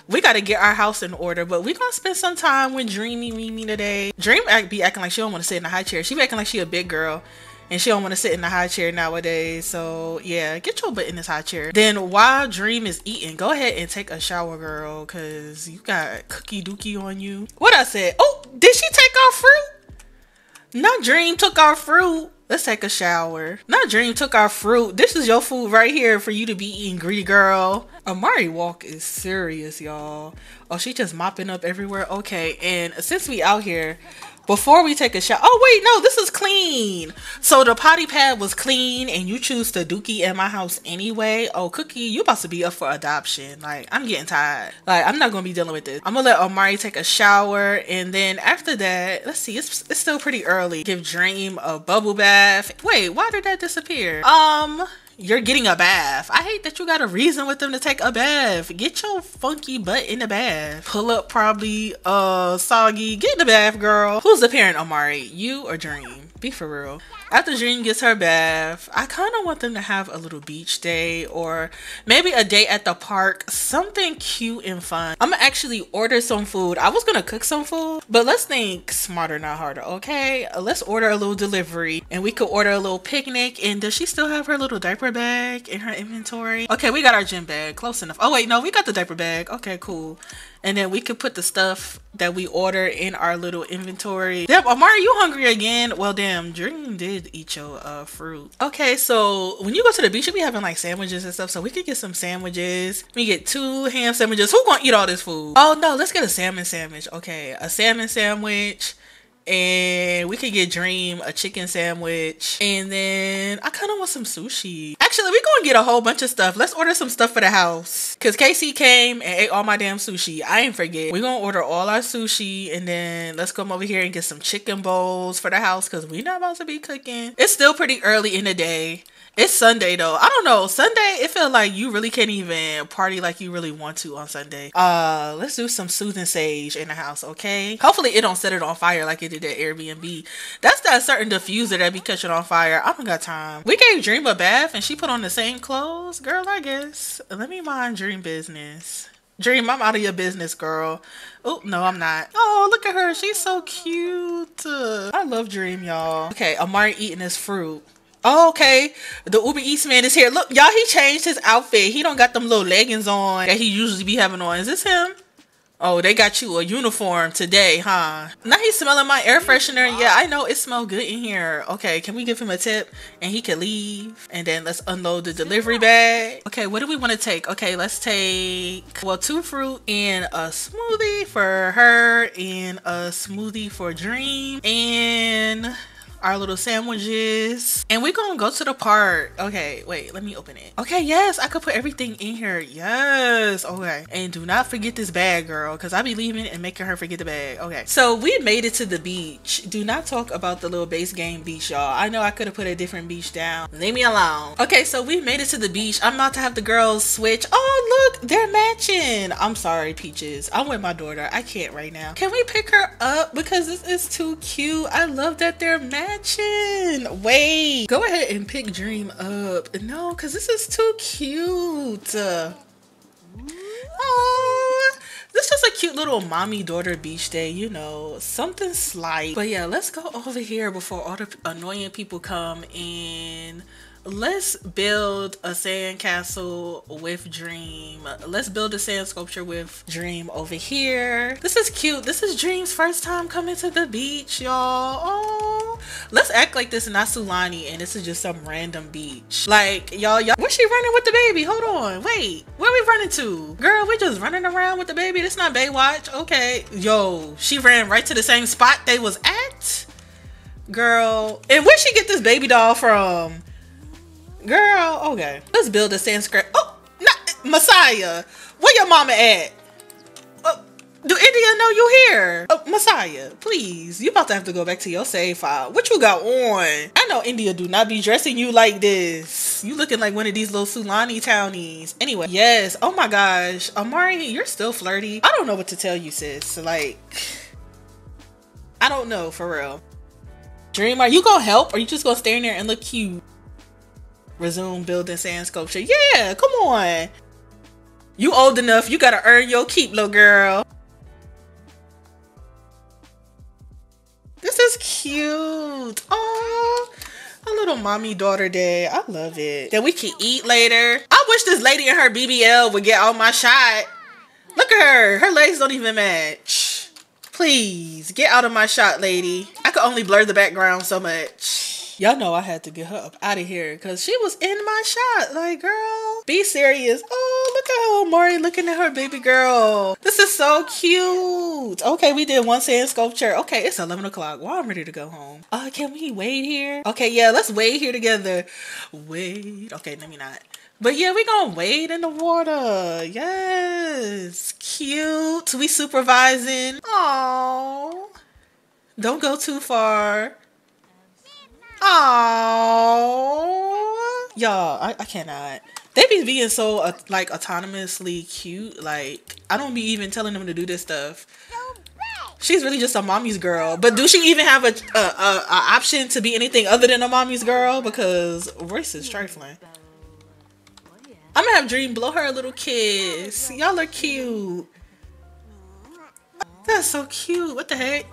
We gotta get our house in order, but we gonna spend some time with Dreamy Mimi today. Dream act be acting like she don't want to sit in a high chair. She be acting like she a big girl. And she don't want to sit in the high chair nowadays. So yeah, get your butt in this high chair. Then while Dream is eating, go ahead and take a shower, girl. Cause you got Cookie Dookie on you. What I said? Oh, did she take our fruit? No, Dream took our fruit. Let's take a shower. Now Dream took our fruit. This is your food right here for you to be eating, greedy girl. Omari walk is serious, y'all. Oh, she just mopping up everywhere. Okay, and since we out here, before we take a shower... Oh, wait, no, this is clean. So the potty pad was clean and you choose to dookie at my house anyway. Oh, Cookie, you about to be up for adoption. Like, I'm getting tired. Like, I'm not going to be dealing with this. I'm going to let Omari take a shower. And then after that, let's see, it's, it's still pretty early. Give Dream a bubble bath. Wait, why did that disappear? Um... You're getting a bath. I hate that you got a reason with them to take a bath. Get your funky butt in the bath. Pull up probably uh soggy. Get in the bath, girl. Who's the parent, Omari? You or Dream? Be for real. After Dream gets her bath, I kind of want them to have a little beach day or maybe a day at the park. Something cute and fun. I'm gonna actually order some food. I was gonna cook some food, but let's think smarter, not harder, okay? Let's order a little delivery and we could order a little picnic. And does she still have her little diaper bag in her inventory? Okay, we got our gym bag. Close enough. Oh, wait, no, we got the diaper bag. Okay, cool. And then we could put the stuff that we order in our little inventory. Damn, Omari, you hungry again? Well, damn, Dream did eat your uh, fruit. Okay, so when you go to the beach, you be having like sandwiches and stuff. So we could get some sandwiches. We get two ham sandwiches. Who gonna eat all this food? Oh no, let's get a salmon sandwich. Okay, a salmon sandwich. And we could get Dream a chicken sandwich. And then I kind of want some sushi. Actually, we're going to get a whole bunch of stuff. Let's order some stuff for the house. Because K C came and ate all my damn sushi. I ain't forget. We're going to order all our sushi. And then let's come over here and get some chicken bowls for the house. Because we're not about to be cooking. It's still pretty early in the day. It's Sunday though. I don't know. Sunday, it feels like you really can't even party like you really want to on Sunday. Uh, let's do some soothing sage in the house, okay? Hopefully it don't set it on fire like it did at Airbnb. That's that certain diffuser that be catching on fire. I don't got time. We gave Dream a bath and she put on the same clothes. Girl, I guess. Let me mind Dream business. Dream, I'm out of your business, girl. Oh, no, I'm not. Oh, look at her. She's so cute. I love Dream, y'all. Okay, Omari eating his fruit. Oh, okay, the Uber Eats man is here. Look, y'all, he changed his outfit. He don't got them little leggings on that he usually be having on. Is this him? Oh, they got you a uniform today, huh? Now he's smelling my air freshener. Yeah, I know it smells good in here. Okay, can we give him a tip and he can leave? And then let's unload the delivery bag. Okay, what do we want to take? Okay, let's take, well, two fruit and a smoothie for her and a smoothie for Dream. And our little sandwiches, and we're gonna go to the park. Okay, wait, let me open it. Okay, yes, I could put everything in here. Yes, okay. And do not forget this bag, girl, because I be leaving and making her forget the bag. Okay, so we made it to the beach. Do not talk about the little base game beach, y'all. I know I could have put a different beach down. Leave me alone. Okay, so we made it to the beach. I'm about to have the girls switch. Oh, look, they're matching. I'm sorry, Peaches. I'm with my daughter. I can't right now. Can we pick her up? Because this is too cute. I love that they're matching. Wait, go ahead and pick Dream up. No, because this is too cute. Oh, this is a cute little mommy daughter beach day, you know, something slight. But yeah, let's go over here before all the annoying people come in. Let's build a sand castle with Dream. Let's build a sand sculpture with Dream over here. This is cute. This is Dream's first time coming to the beach, y'all. Oh, let's act like this is not Sulani and this is just some random beach. Like, y'all, y'all, where's she running with the baby? Hold on, wait, where we running to? Girl, we're just running around with the baby. This not Baywatch, okay? Yo, she ran right to the same spot they was at, girl. And where'd she get this baby doll from? Girl, okay. Let's build a sand scrap. Oh, not Messiah. Where your mama at? Uh, do India know you here? Uh, Messiah, please. You about to have to go back to your save file. What you got on? I know India do not be dressing you like this. You looking like one of these little Sulani townies. Anyway, yes. Oh my gosh. Omari, you're still flirty. I don't know what to tell you, sis. Like, I don't know, for real. Dream, are you gonna help or you just gonna stand there and look cute? Resume building sand sculpture. Yeah, come on. You old enough. You gotta earn your keep, little girl. This is cute. Oh, a little mommy daughter day. I love it. Then we can eat later. I wish this lady and her B B L would get all my shot. Look at her. Her legs don't even match. Please get out of my shot, lady. I could only blur the background so much. Y'all know I had to get her up out of here because she was in my shot. Like, girl, be serious. Oh, look at her, Omari, looking at her baby girl. This is so cute. Okay, we did one sand sculpture. Okay, it's eleven o'clock. Well, I'm ready to go home. Uh, can we wait here? Okay, yeah, let's wait here together. Wait. Okay, let me not. But yeah, we gonna wade in the water. Yes. Cute. We supervising. Aww. Don't go too far. Oh, y'all, I, I cannot. They be being so uh, like autonomously cute. Like, I don't be even telling them to do this stuff. she's really just a mommy's girl. But do she even have a, a, a, a option to be anything other than a mommy's girl? Because Royce is trifling. I'm gonna have Dream blow her a little kiss. Y'all are cute. That's so cute. What the heck?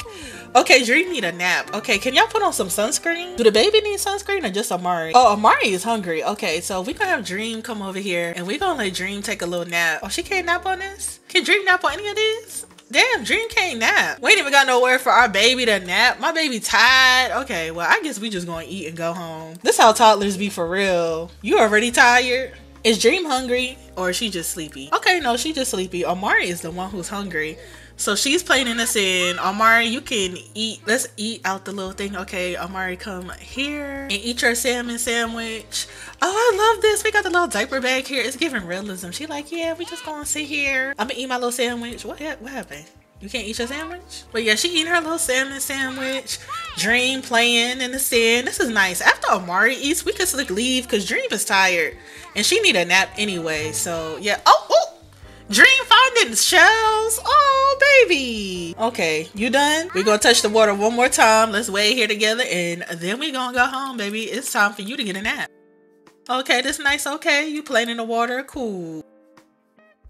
Okay, Dream need a nap. Okay, can y'all put on some sunscreen? Do the baby need sunscreen or just Omari? Oh, Omari is hungry. Okay, so we gonna have Dream come over here and we gonna let Dream take a little nap. Oh, she can't nap on this? Can Dream nap on any of these? Damn, Dream can't nap. We ain't even got nowhere for our baby to nap. My baby tired. Okay, well, I guess we just gonna eat and go home. This how toddlers be for real. You already tired? Is Dream hungry or is she just sleepy? Okay, no, she just sleepy. Omari is the one who's hungry. So she's planning us in. Omari, you can eat. Let's eat out the little thing. Okay, Omari, come here and eat your salmon sandwich. Oh, I love this. We got the little diaper bag here. It's giving realism. She like, yeah, we just gonna sit here. I'm gonna eat my little sandwich. What, what happened? You can't eat your sandwich? But yeah, she eating her little salmon sandwich. Dream playing in the sand. This is nice. After Omari eats, we can like leave because Dream is tired. And she need a nap anyway. So yeah. Oh, oh. Dream finding shells. Oh, baby. Okay, you done? We're gonna touch the water one more time. Let's wait here together and then we gonna go home, baby. It's time for you to get a nap. Okay, this nice. Okay, you playing in the water. Cool.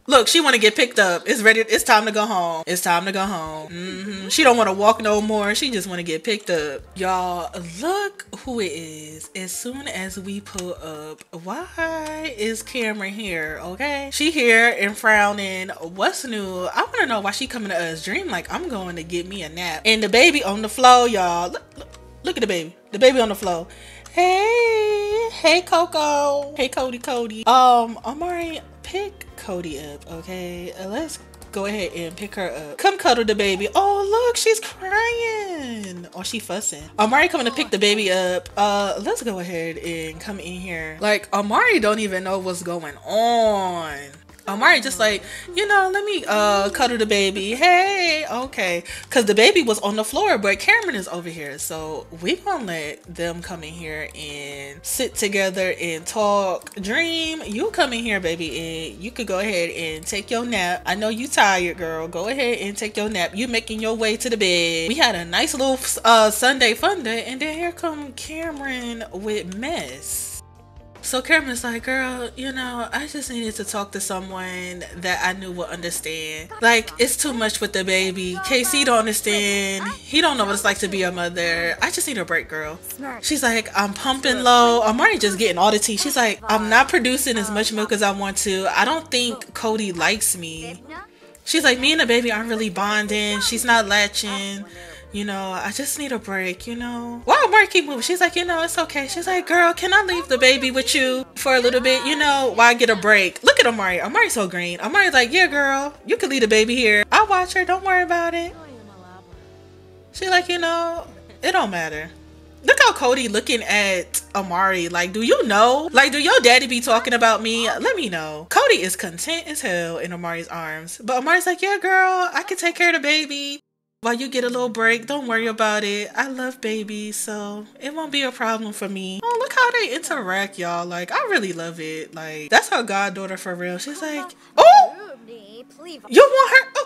Look, she want to get picked up. It's ready. It's time to go home. It's time to go home. Mm-hmm. She don't want to walk no more. She just want to get picked up. Y'all, look who it is. As soon as we pull up, why is Cameron here? Okay. She here and frowning. What's new? I want to know why she coming to us. Dream like, I'm going to get me a nap. And the baby on the floor, y'all. Look, look, look at the baby. The baby on the floor. Hey. Hey, Coco. Hey, Cody, Cody. Um, Omari, pick Cody up. Okay, let's go ahead and pick her up. Come cuddle the baby. Oh, look, she's crying. Oh, she fussing. Omari coming to pick the baby up. Uh let's go ahead and come in here. Like, Omari don't even know what's going on. Omari just like, you know, let me uh cuddle the baby. Hey, okay, because the baby was on the floor, but Cameron is over here, so we gonna let them come in here and sit together and talk. Dream, you come in here, baby, and you could go ahead and take your nap. I know you tired, girl. Go ahead and take your nap. You making your way to the bed. We had a nice little uh Sunday fun day, and then here come Cameron with mess. So Cameron's like, girl, you know, I just needed to talk to someone that I knew would understand. Like, it's too much with the baby. K C don't understand. He don't know what it's like to be a mother. I just need a break, girl. She's like, I'm pumping low. Omari just getting all the tea. She's like, I'm not producing as much milk as I want to. I don't think Cody likes me. She's like, me and the baby aren't really bonding. She's not latching. You know, I just need a break, you know. Wow, Omari keep moving. She's like, you know, it's okay. She's like, girl, can I leave the baby with you for a little bit? You know, while I get a break. Look at Omari. Omari's so green. Omari's like, yeah, girl, you can leave the baby here. I'll watch her. Don't worry about it. She's like, you know, it don't matter. Look how Cody looking at Omari. Like, do you know? Like, do your daddy be talking about me? Let me know. Cody is content as hell in Omari's arms. But Omari's like, yeah, girl, I can take care of the baby. While you get a little break, don't worry about it. I love babies, so it won't be a problem for me. Oh, look how they interact, y'all. Like, I really love it. Like, that's her goddaughter for real. She's like, oh, you want her?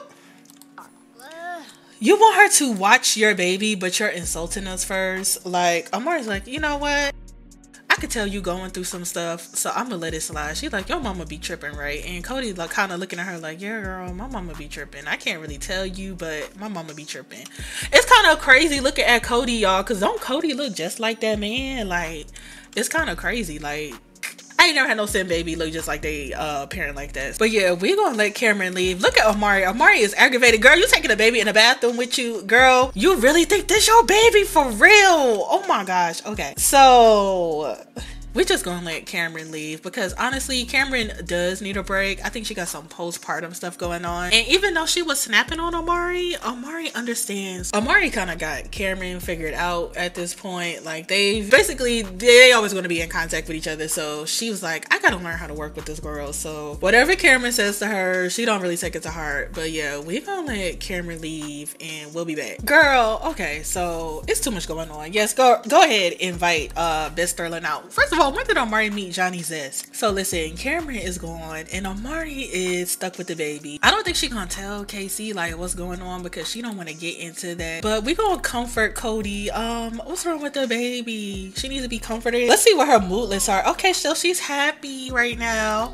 Oh. You want her to watch your baby, but you're insulting us first. Like, Omari's like, you know what? I could tell you going through some stuff, so I'm gonna let it slide. She's like, your mama be tripping, right? And Cody like kind of looking at her like, yeah, girl, my mama be tripping. I can't really tell you, but my mama be tripping. It's kind of crazy looking at Cody, y'all, because don't Cody look just like that man? Like, it's kind of crazy. Like, I ain't never had no sin baby look just like they uh parent like that. But yeah, we're gonna let Cameron leave. Look at Omari. Omari is aggravated. Girl, you taking a baby in the bathroom with you. Girl, you really think this your baby for real? Oh my gosh. Okay, so we're just gonna let Cameron leave because honestly, Cameron does need a break. I think she got some postpartum stuff going on. And even though she was snapping on Omari, Omari understands. Omari kind of got Cameron figured out at this point. Like, they basically, they always gonna be in contact with each other. So she was like, I gotta learn how to work with this girl. So whatever Cameron says to her, she don't really take it to heart. But yeah, we're gonna let Cameron leave and we'll be back. Girl, okay, so it's too much going on. Yes, go, go ahead, invite uh, Beth Sterling out. First of all, oh, when did Omari meet Johnny Zest? So listen, Cameron is gone and Omari is stuck with the baby. I don't think she gonna tell K C like what's going on because she don't want to get into that. But we gonna comfort Cody. Um, what's wrong with the baby? She needs to be comforted. Let's see what her mood lists are. Okay, so she's happy right now.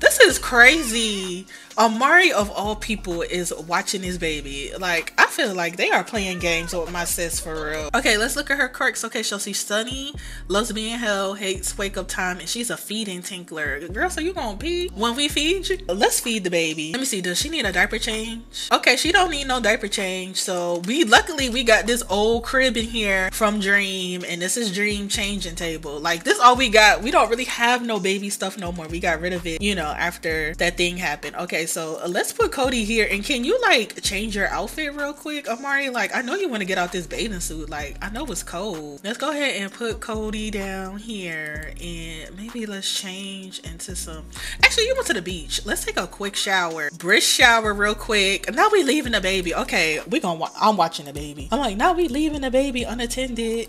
This is crazy. Omari of all people is watching his baby. Like, I feel like they are playing games with my sis for real. Okay, let's look at her quirks. Okay, so she's sunny, loves being held, hates wake up time, and she's a feeding tinkler. Girl, so you gonna pee when we feed you? Let's feed the baby. Let me see, does she need a diaper change? Okay, she don't need no diaper change. So we luckily we got this old crib in here from Dream, and this is Dream changing table. Like, this all we got. We don't really have no baby stuff no more. We got rid of it, you know, after that thing happened. Okay, so let's put Cody here. And can you like change your outfit real quick, Omari? Like, I know you want to get out this bathing suit. Like, I know it's cold. Let's go ahead and put Cody down here and maybe let's change into some. Actually, you went to the beach. Let's take a quick shower, brisk shower real quick. Now we leaving the baby. Okay, we gonna wa I'm watching the baby. I'm like, now we leaving the baby unattended.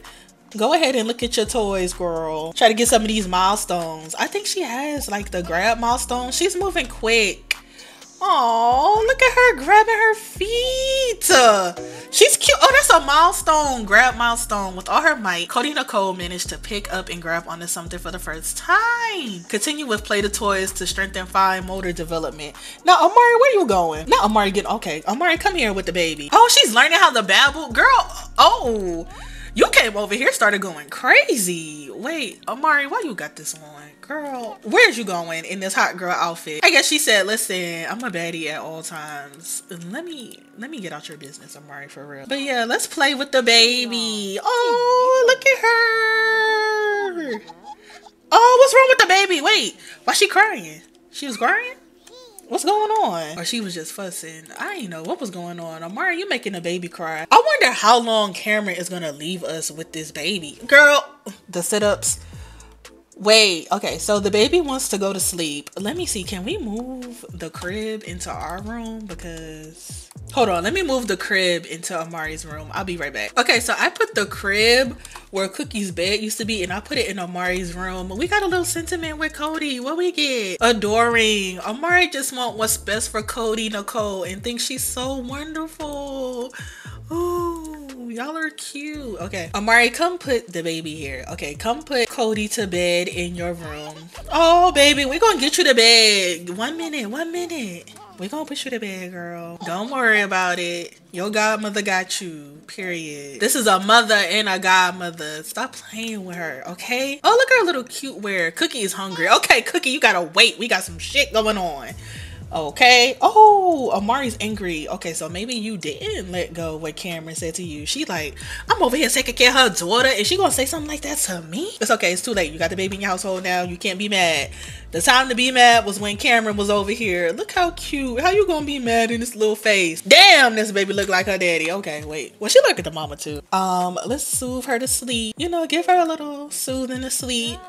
Go ahead and look at your toys, girl. Try to get some of these milestones. I think she has like the grab milestone. She's moving quick. Oh, look at her grabbing her feet. Uh, she's cute. Oh, that's a milestone. Grab milestone. With all her might, Cody Nicole managed to pick up and grab onto something for the first time. Continue with play the toys to strengthen fine motor development. Now, Omari, where you going? Now, Omari, get okay. Omari, come here with the baby. Oh, she's learning how to babble. Girl, oh. You came over here, started going crazy. Wait, Omari, why you got this on? Girl, where's you going in this hot girl outfit? I guess she said, listen, I'm a baddie at all times. Let me, let me get out your business, Omari, for real. But yeah, let's play with the baby. Oh, look at her. Oh, what's wrong with the baby? Wait, why she crying? She was crying? What's going on? Or she was just fussing. I ain't know what was going on. Omari, you making a baby cry. I wonder how long Cameron is gonna leave us with this baby. Girl, the sit-ups. Wait, okay, so the baby wants to go to sleep. Let me see, can we move the crib into our room? Because, hold on, let me move the crib into Omari's room. I'll be right back. Okay, so I put the crib where Cookie's bed used to be and I put it in Omari's room. We got a little sentiment with Cody. What we get? Adoring. Omari just want what's best for Cody Nicole and thinks she's so wonderful. Ooh, y'all are cute. Okay, Omari, come put the baby here. Okay, come put Cody to bed in your room. Oh baby, we're gonna get you to bed. One minute one minute, we're gonna put you to bed, girl. Don't worry about it. Your godmother got you, period. This is a mother and a godmother. Stop playing with her, okay? Oh, look at her little cute wear. Cookie is hungry. Okay, Cookie, you gotta wait. We got some shit going on. Okay. Oh, Omari's angry. Okay, so maybe you didn't let go what Cameron said to you. She like, I'm over here taking care of her daughter and she gonna say something like that to me? It's okay, it's too late. You got the baby in your household now. You can't be mad. The time to be mad was when Cameron was over here. Look how cute. How you gonna be mad in this little face? Damn, this baby look like her daddy. Okay, wait. Well, she look at the mama too. Um, let's soothe her to sleep. You know, give her a little soothing to sleep.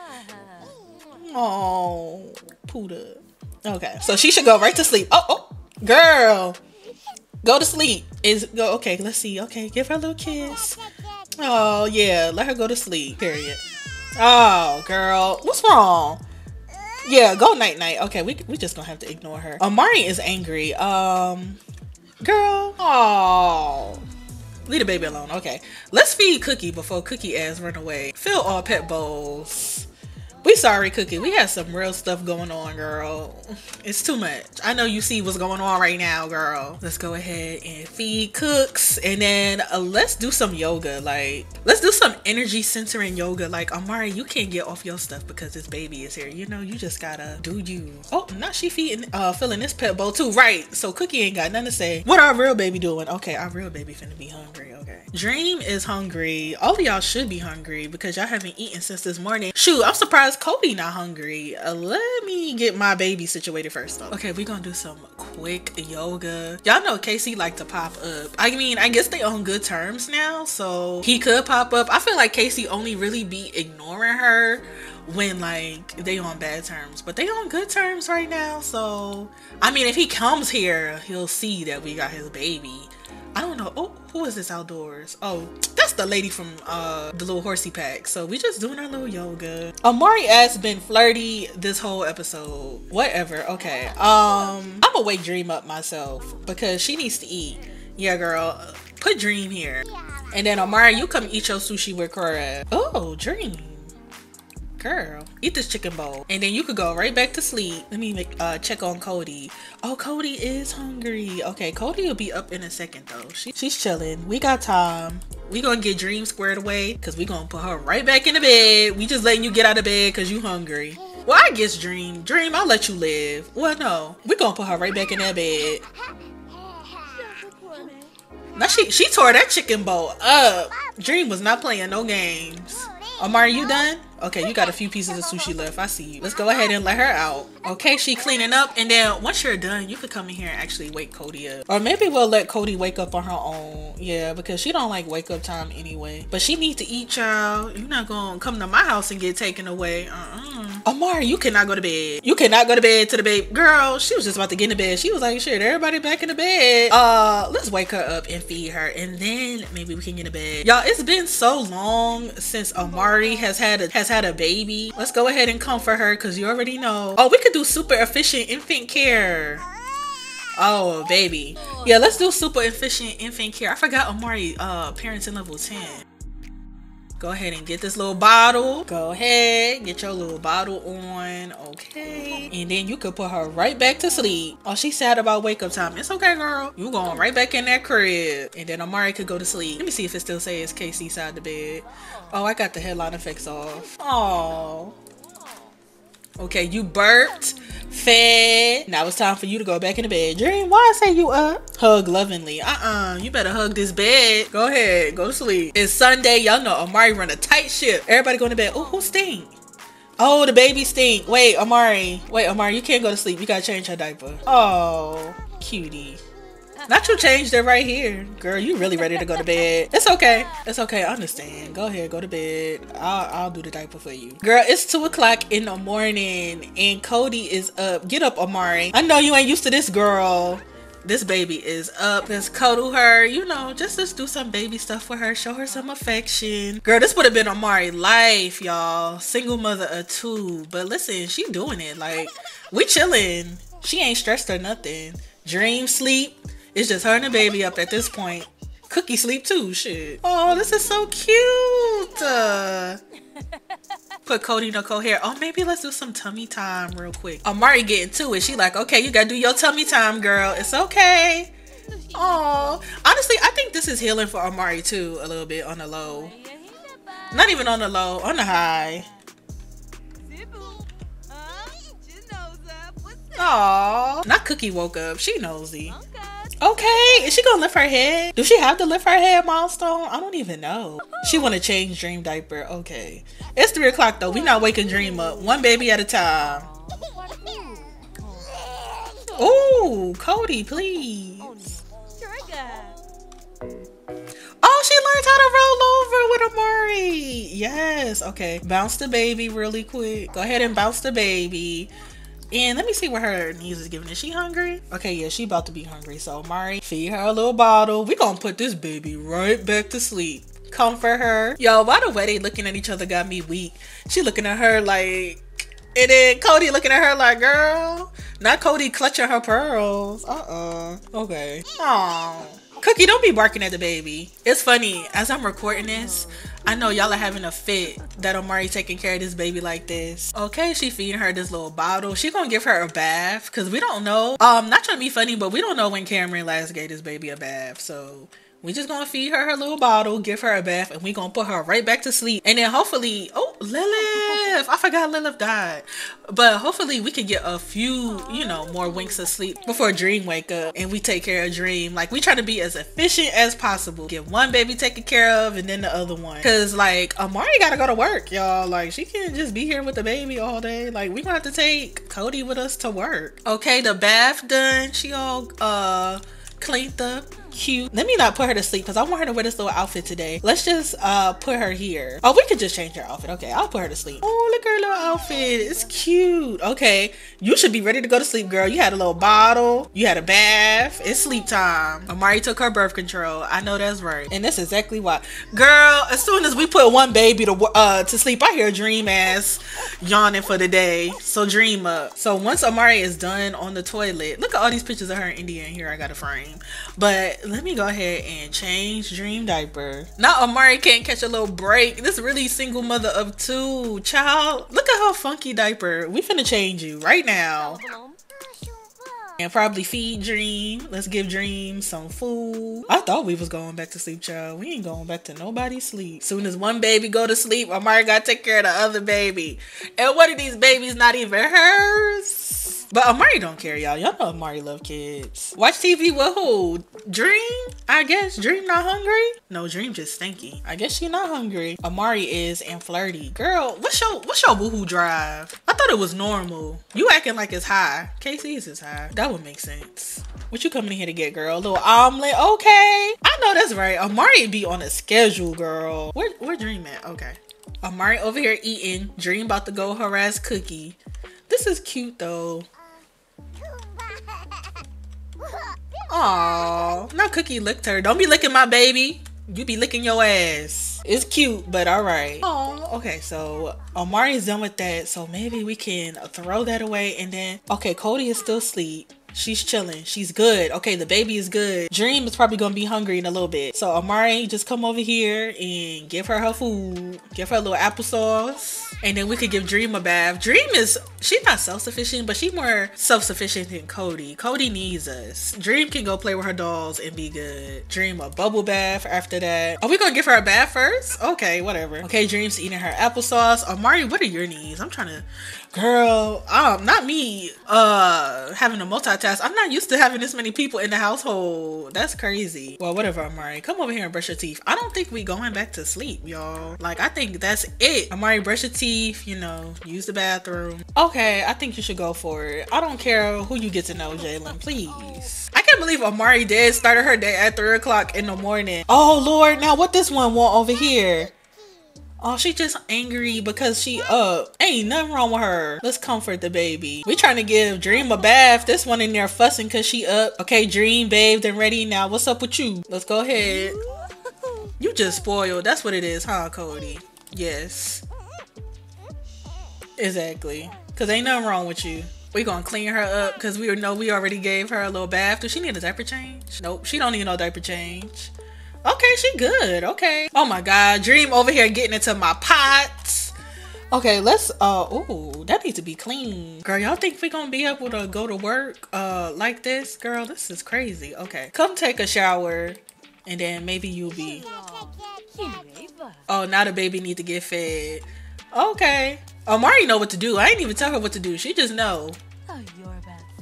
Oh, Poodle. Okay, so she should go right to sleep. Oh, oh, girl, go to sleep. Is go okay? Let's see. Okay, give her a little kiss. Oh yeah, let her go to sleep. Period. Oh girl, what's wrong? Yeah, go night night. Okay, we we just gonna have to ignore her. Omari is angry. Um, girl. Oh. Leave the baby alone. Okay, let's feed Cookie before Cookie ass run away. Fill all pet bowls. We sorry, Cookie. We had some real stuff going on, girl. It's too much. I know you see what's going on right now, girl. Let's go ahead and feed Cooks. And then uh, let's do some yoga. Like, let's do some energy centering yoga. Like, Omari, you can't get off your stuff because this baby is here. You know, you just gotta do you. Oh, now she feeding, uh, filling this pet bowl too. Right. So Cookie ain't got nothing to say. What our real baby doing? Okay, our real baby finna be hungry. Okay. Dream is hungry. All of y'all should be hungry because y'all haven't eaten since this morning. Shoot, I'm surprised Cody not hungry. Uh, let me get my baby situated first though. Okay, we're gonna do some quick yoga. Y'all know K C like to pop up. I mean, I guess they on good terms now, so he could pop up. I feel like K C only really be ignoring her when like they on bad terms, but they on good terms right now. So I mean, if he comes here, he'll see that we got his baby. I don't know. Oh, who is this outdoors? Oh, that's the lady from uh the little horsey pack. So we just doing our little yoga. Omari has been flirty this whole episode. Whatever. Okay. Um, I'ma wake Dream up myself because she needs to eat. Yeah, girl. Put Dream here. And then Omari, you come eat your sushi with Cora. Oh, Dream. Girl, eat this chicken bowl and then you could go right back to sleep. Let me make, uh check on Cody. Oh, Cody is hungry. Okay, Cody will be up in a second though. She, she's chilling. We got time. We gonna get Dream squared away because we gonna put her right back in the bed. We just letting you get out of bed because you hungry. Well, I guess Dream, Dream, I'll let you live. Well, no, we gonna put her right back in that bed. Now she she tore that chicken bowl up. Dream was not playing no games. Omari, you done? Okay, you got a few pieces of sushi left. I see you. Let's go ahead and let her out. Okay, she cleaning up. And then once you're done, you could come in here and actually wake Cody up. Or maybe we'll let Cody wake up on her own. Yeah, because she don't like wake up time anyway. But she needs to eat, child. You're not going to come to my house and get taken away. Uh-uh. Omari, you cannot go to bed. You cannot go to bed to the babe. Girl, she was just about to get in the bed. She was like, shit, everybody back in the bed. Uh, let's wake her up and feed her. And then maybe we can get to bed. Y'all, it's been so long since Omari has had a has had a baby. Let's go ahead and comfort her because you already know. Oh, we could do super efficient infant care. Oh, baby. Yeah, let's do super efficient infant care. I forgot Omari uh parents in level ten. Go ahead and get this little bottle. Go ahead, get your little bottle on. Okay, and then you could put her right back to sleep. Oh, she's sad about wake up time. It's okay, girl. You going right back in that crib. And then Omari could go to sleep. Let me see if it still says K C side the bed. Oh, I got the headline effects off. Oh, okay, you burped, fed. Now it's time for you to go back in the bed. Dream, why say you up? Hug lovingly. Uh-uh, you better hug this bed. Go ahead, go to sleep. It's Sunday. Y'all know Omari run a tight ship. Everybody going to bed. Oh, who stink? Oh, the baby stink. Wait, Omari. Wait, Omari, you can't go to sleep. You got to change her diaper. Oh, cutie. Not you changed it right here. Girl, you really ready to go to bed. It's okay. It's okay. I understand. Go ahead. Go to bed. I'll, I'll do the diaper for you. Girl, it's two o'clock in the morning and Cody is up. Get up, Omari. I know you ain't used to this, girl. This baby is up. Let's cuddle her. You know, just let's do some baby stuff for her. Show her some affection. Girl, this would have been Omari life, y'all. Single mother of two. But listen, she doing it. Like, we chilling. She ain't stressed or nothing. Dream sleep. It's just her and the baby up at this point. Cookie sleep too, shit. Oh, this is so cute. Uh, put Cody in a cohere. Oh, maybe let's do some tummy time real quick. Omari getting to it. She like, okay, you gotta do your tummy time, girl. It's okay. Oh, honestly, I think this is healing for Omari too, a little bit on the low. Not even on the low, on the high. Oh, not Cookie woke up. She nosy. Okay, is she gonna lift her head? Do she have to lift her head milestone? I don't even know. She wanna change Dream diaper. Okay, it's three o'clock though. We not waking Dream up. One baby at a time. Oh, Cody, please. Oh, she learned how to roll over with Omari. Yes, okay. Bounce the baby really quick. Go ahead and bounce the baby. And let me see what her knees is giving. Is she hungry? Okay, yeah, she about to be hungry. So Omari, feed her a little bottle. We gonna put this baby right back to sleep. Comfort her. Yo, why the way they looking at each other got me weak. She looking at her like, and then Cody looking at her like, girl. Not Cody clutching her pearls. Uh-uh. Okay. Aww. Cookie, don't be barking at the baby. It's funny, as I'm recording this, I know y'all are having a fit that Omari taking care of this baby like this. Okay, she feeding her this little bottle. She gonna give her a bath because we don't know. Um, not trying to be funny, but we don't know when Cameron last gave this baby a bath. So we just gonna feed her her little bottle, give her a bath, and we gonna put her right back to sleep. And then hopefully, oh, Lilith, I forgot Lilith died. But hopefully we can get a few, you know, more winks of sleep before Dream wake up and we take care of Dream. Like, we try to be as efficient as possible. Get one baby taken care of and then the other one. Cause like, Omari gotta go to work, y'all. Like, she can't just be here with the baby all day. Like, we gonna have to take Cody with us to work. Okay, the bath done. She all uh, cleaned up. cute. Let me not put her to sleep because I want her to wear this little outfit today. Let's just uh put her here. Oh, we could just change her outfit. Okay, I'll put her to sleep. Oh, look at her little outfit. It's cute. Okay, you should be ready to go to sleep, girl. You had a little bottle, you had a bath. It's sleep time. Omari took her birth control. I know that's right. And that's exactly why, girl, as soon as we put one baby to uh to sleep, I hear Dream ass yawning for the day. So Dream up. So once Omari is done on the toilet, look at all these pictures of her in India in here. I got a frame, but let me go ahead and change Dream diaper. Now Omari can't catch a little break. This really single mother of two, child. Look at her funky diaper. We finna change you right now. And probably feed Dream. Let's give Dream some food. I thought we was going back to sleep, child. We ain't going back to nobody's sleep. Soon as one baby go to sleep, Omari gotta take care of the other baby. And what are these babies not even hers? But Omari don't care, y'all. Y'all know Omari love kids. Watch T V with who? Dream? I guess. Dream not hungry? No, Dream just stinky. I guess she not hungry. Omari is and flirty. Girl, what's your, what's your boohoo drive? I thought it was normal. You acting like it's high. K C's is high. That would make sense. What you coming in here to get, girl? A little omelet? Okay. I know that's right. Omari be on a schedule, girl. Where, where Dream at? Okay. Omari over here eating. Dream about to go harass Cookie. This is cute, though. Aw, now Cookie licked her. Don't be licking my baby. You be licking your ass. It's cute, but all right. Oh, okay, so Omari's done with that. So maybe we can throw that away and then, okay, Cody is still asleep. She's chilling. She's good. Okay, the baby is good. Dream is probably going to be hungry in a little bit. So Omari, just come over here and give her her food. Give her a little applesauce. And then we could give Dream a bath. Dream is, she's not self-sufficient, but she's more self-sufficient than Cody. Cody needs us. Dream can go play with her dolls and be good. Dream a bubble bath after that. Are we going to give her a bath first? Okay, whatever. Okay, Dream's eating her applesauce. Omari, what are your needs? I'm trying to, girl, um, not me uh, having a multi task. I'm not used to having this many people in the household. That's crazy. Well, whatever, Omari. Come over here and brush your teeth. I don't think we going back to sleep, y'all. Like, I think that's it. Omari, brush your teeth, you know, use the bathroom. Okay, I think you should go for it. I don't care who you get to know, Jalen, please. I can't believe Omari did started her day at three o'clock in the morning. Oh, Lord. Now what this one want over here? Oh, she just angry because she up. Ain't nothing wrong with her. Let's comfort the baby. We trying to give Dream a bath. This one in there fussing because she up. Okay, Dream bathed and ready. Now, what's up with you? Let's go ahead. You just spoiled. That's what it is, huh, Cody? Yes. Exactly. Because ain't nothing wrong with you. We gonna clean her up because we know we already gave her a little bath. Does she need a diaper change? Nope, she don't need no diaper change. Okay, she good. Okay. Oh my God, Dream over here getting into my pot. Okay, let's uh oh, that needs to be clean. Girl, y'all think we gonna be able to go to work uh like this? Girl, this is crazy. Okay, come take a shower and then maybe you'll be, oh, now the baby need to get fed. Okay, Omari know what to do. I ain't even tell her what to do. She just know.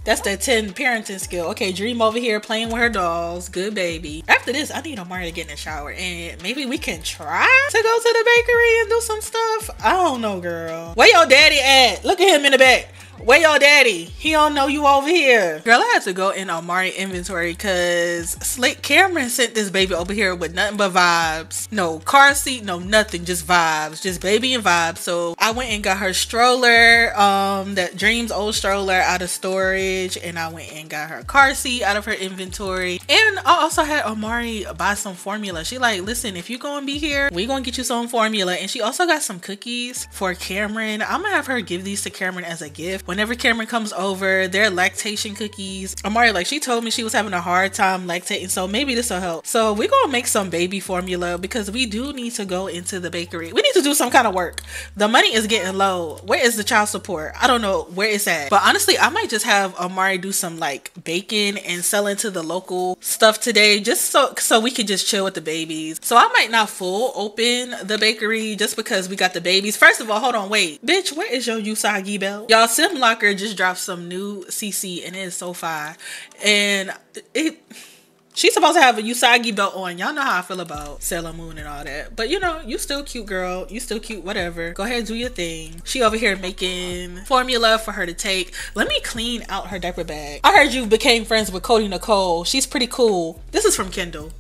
That's that ten parenting skill. Okay, Dream over here playing with her dolls. Good baby. After this, I need Omari to get in the shower and maybe we can try to go to the bakery and do some stuff. I don't know, girl. Where your daddy at? Look at him in the back. Where your daddy? He don't know you over here. Girl, I had to go in Omari inventory because Slick Cameron sent this baby over here with nothing but vibes. No car seat, no nothing, just vibes. Just baby and vibes. So I went and got her stroller, um, that Dream's old stroller out of storage. And I went and got her car seat out of her inventory. And I also had Omari buy some formula. She like, listen, if you gonna be here, we gonna get you some formula. And she also got some cookies for Cameron. I'm gonna have her give these to Cameron as a gift. Whenever Cameron comes over, they're lactation cookies. Omari, like, she told me she was having a hard time lactating, so maybe this will help. So we're going to make some baby formula because we do need to go into the bakery. We need to do some kind of work. The money is getting low. Where is the child support? I don't know where it's at. But honestly, I might just have Omari do some, like, baking and selling to the local stuff today just so, so we can just chill with the babies. So I might not full open the bakery just because we got the babies. First of all, hold on, wait. Bitch, where is your Usagi bell? Y'all, sim Locker just dropped some new C C and it is so fire. And it She's supposed to have a Usagi belt on. Y'all know how I feel about Sailor Moon and all that. But you know, you still cute, girl. You still cute, whatever. Go ahead and do your thing. She over here making formula for her to take. Let me clean out her diaper bag. I heard you became friends with Cody Nicole. She's pretty cool. This is from Kendall.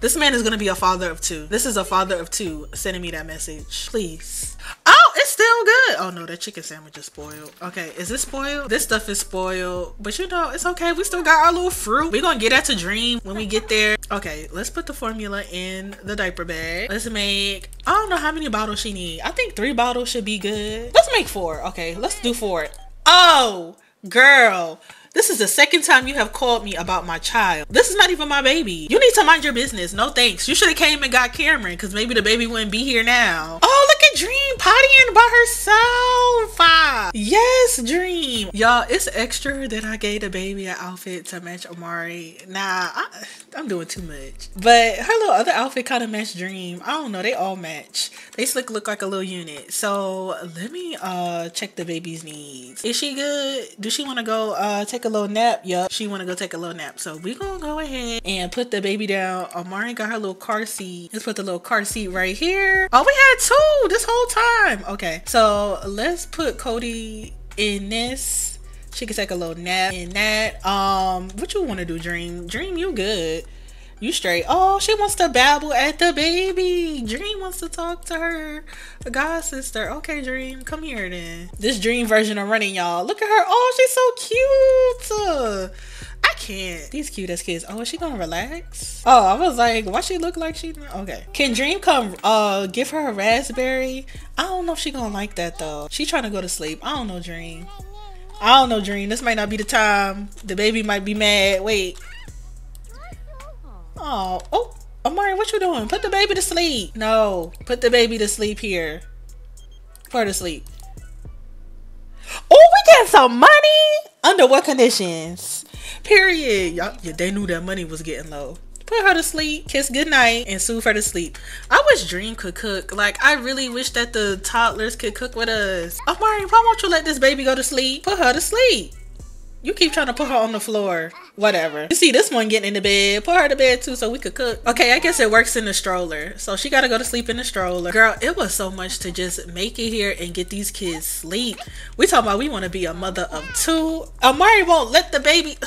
This man is going to be a father of two. This is a father of two sending me that message. Please. Oh, it's still good. Oh no, that chicken sandwich is spoiled. Okay, is it spoiled? This stuff is spoiled. But you know, it's okay. We still got our little fruit. We're going to get that to Dream when we get there. Okay, let's put the formula in the diaper bag. Let's make... I don't know how many bottles she needs. I think three bottles should be good. Let's make four. Okay, let's do four. Oh, girl. This is the second time you have called me about my child. This is not even my baby. You need to mind your business. No thanks. You should have came and got Cameron because maybe the baby wouldn't be here now. Oh, look at Dream pottying by herself. Ah, yes, Dream. Y'all, it's extra that I gave the baby an outfit to match Omari. Nah, I, I'm doing too much. But her little other outfit kind of matched Dream. I don't know. They all match. They slick look like a little unit. So let me uh, check the baby's needs. Is she good? Do she want to go uh, take a A little nap? Yup, she want to go take a little nap. So we gonna go ahead and put the baby down. Omari got her little car seat. Let's put the little car seat right here. Oh, we had two this whole time. Okay, so let's put Cody in this. She can take a little nap in that. Um, what you want to do, Dream? Dream, you good? You straight. Oh, she wants to babble at the baby. Dream wants to talk to her god sister. Okay, Dream, come here then. This Dream version of running, y'all. Look at her. Oh, she's so cute. I can't. These cute as kids. Oh, is she gonna relax? Oh, I was like, why she look like she... Okay. Can Dream come uh, give her a raspberry? I don't know if she gonna like that though. She trying to go to sleep. I don't know, Dream. I don't know, Dream. This might not be the time. The baby might be mad. Wait. Oh, oh, Omari, what you doing? Put the baby to sleep. No, put the baby to sleep here. Put her to sleep. Oh, we got some money. Under what conditions? Period. Y'all, yeah, they knew that money was getting low. Put her to sleep, kiss goodnight, and soothe her to sleep. I wish Dream could cook. Like, I really wish that the toddlers could cook with us. Omari, why won't you let this baby go to sleep? Put her to sleep. You keep trying to put her on the floor. Whatever. You see this one getting in the bed. Put her to bed too so we could cook. Okay, I guess it works in the stroller. So she got to go to sleep in the stroller. Girl, it was so much to just make it here and get these kids sleep. We talking about we want to be a mother of two. Omari won't let the baby...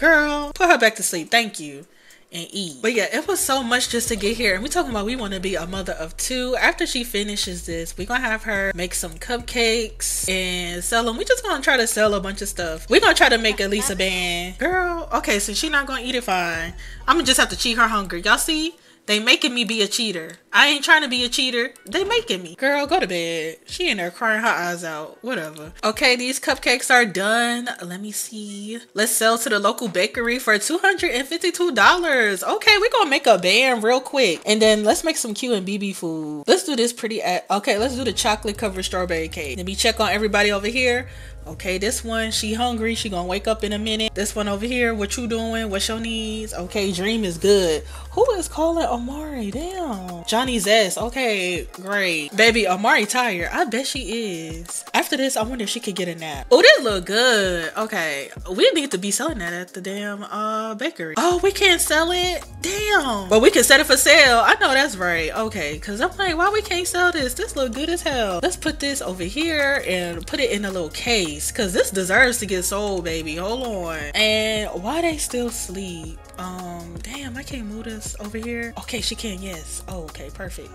Girl, put her back to sleep. Thank you. And eat. But yeah, it was so much just to get here, and we talking about we want to be a mother of two. After she finishes this, we're gonna have her make some cupcakes and sell them. We just gonna try to sell a bunch of stuff. We're gonna try to make at least a band. Girl, okay, so she not gonna eat it. Fine, I'm gonna just have to cheat her hunger. Y'all see, they making me be a cheater. I ain't trying to be a cheater. They making me. Girl, go to bed. She in there crying her eyes out. Whatever. Okay, these cupcakes are done. Let me see. Let's sell to the local bakery for two hundred fifty-two dollars. Okay, we're gonna make a band real quick. And then let's make some Q and B B food. Let's do this pretty at okay, let's do the chocolate covered strawberry cake. Let me check on everybody over here. Okay, this one, she hungry. She gonna wake up in a minute. This one over here, what you doing? What's your needs? Okay, Dream is good. Who is calling Omari? Damn. Johnny Zest. Okay, great. Baby, Omari tired. I bet she is. After this, I wonder if she could get a nap. Oh, this look good. Okay, we need to be selling that at the damn uh bakery. Oh, we can't sell it? Damn. But we can set it for sale. I know that's right. Okay, because I'm like, why we can't sell this? This look good as hell. Let's put this over here and put it in a little case. Because this deserves to get sold, baby. Hold on. And why they still sleep? Um, damn, I can't move this over here. Okay, she can. Yes. Oh, okay, perfect.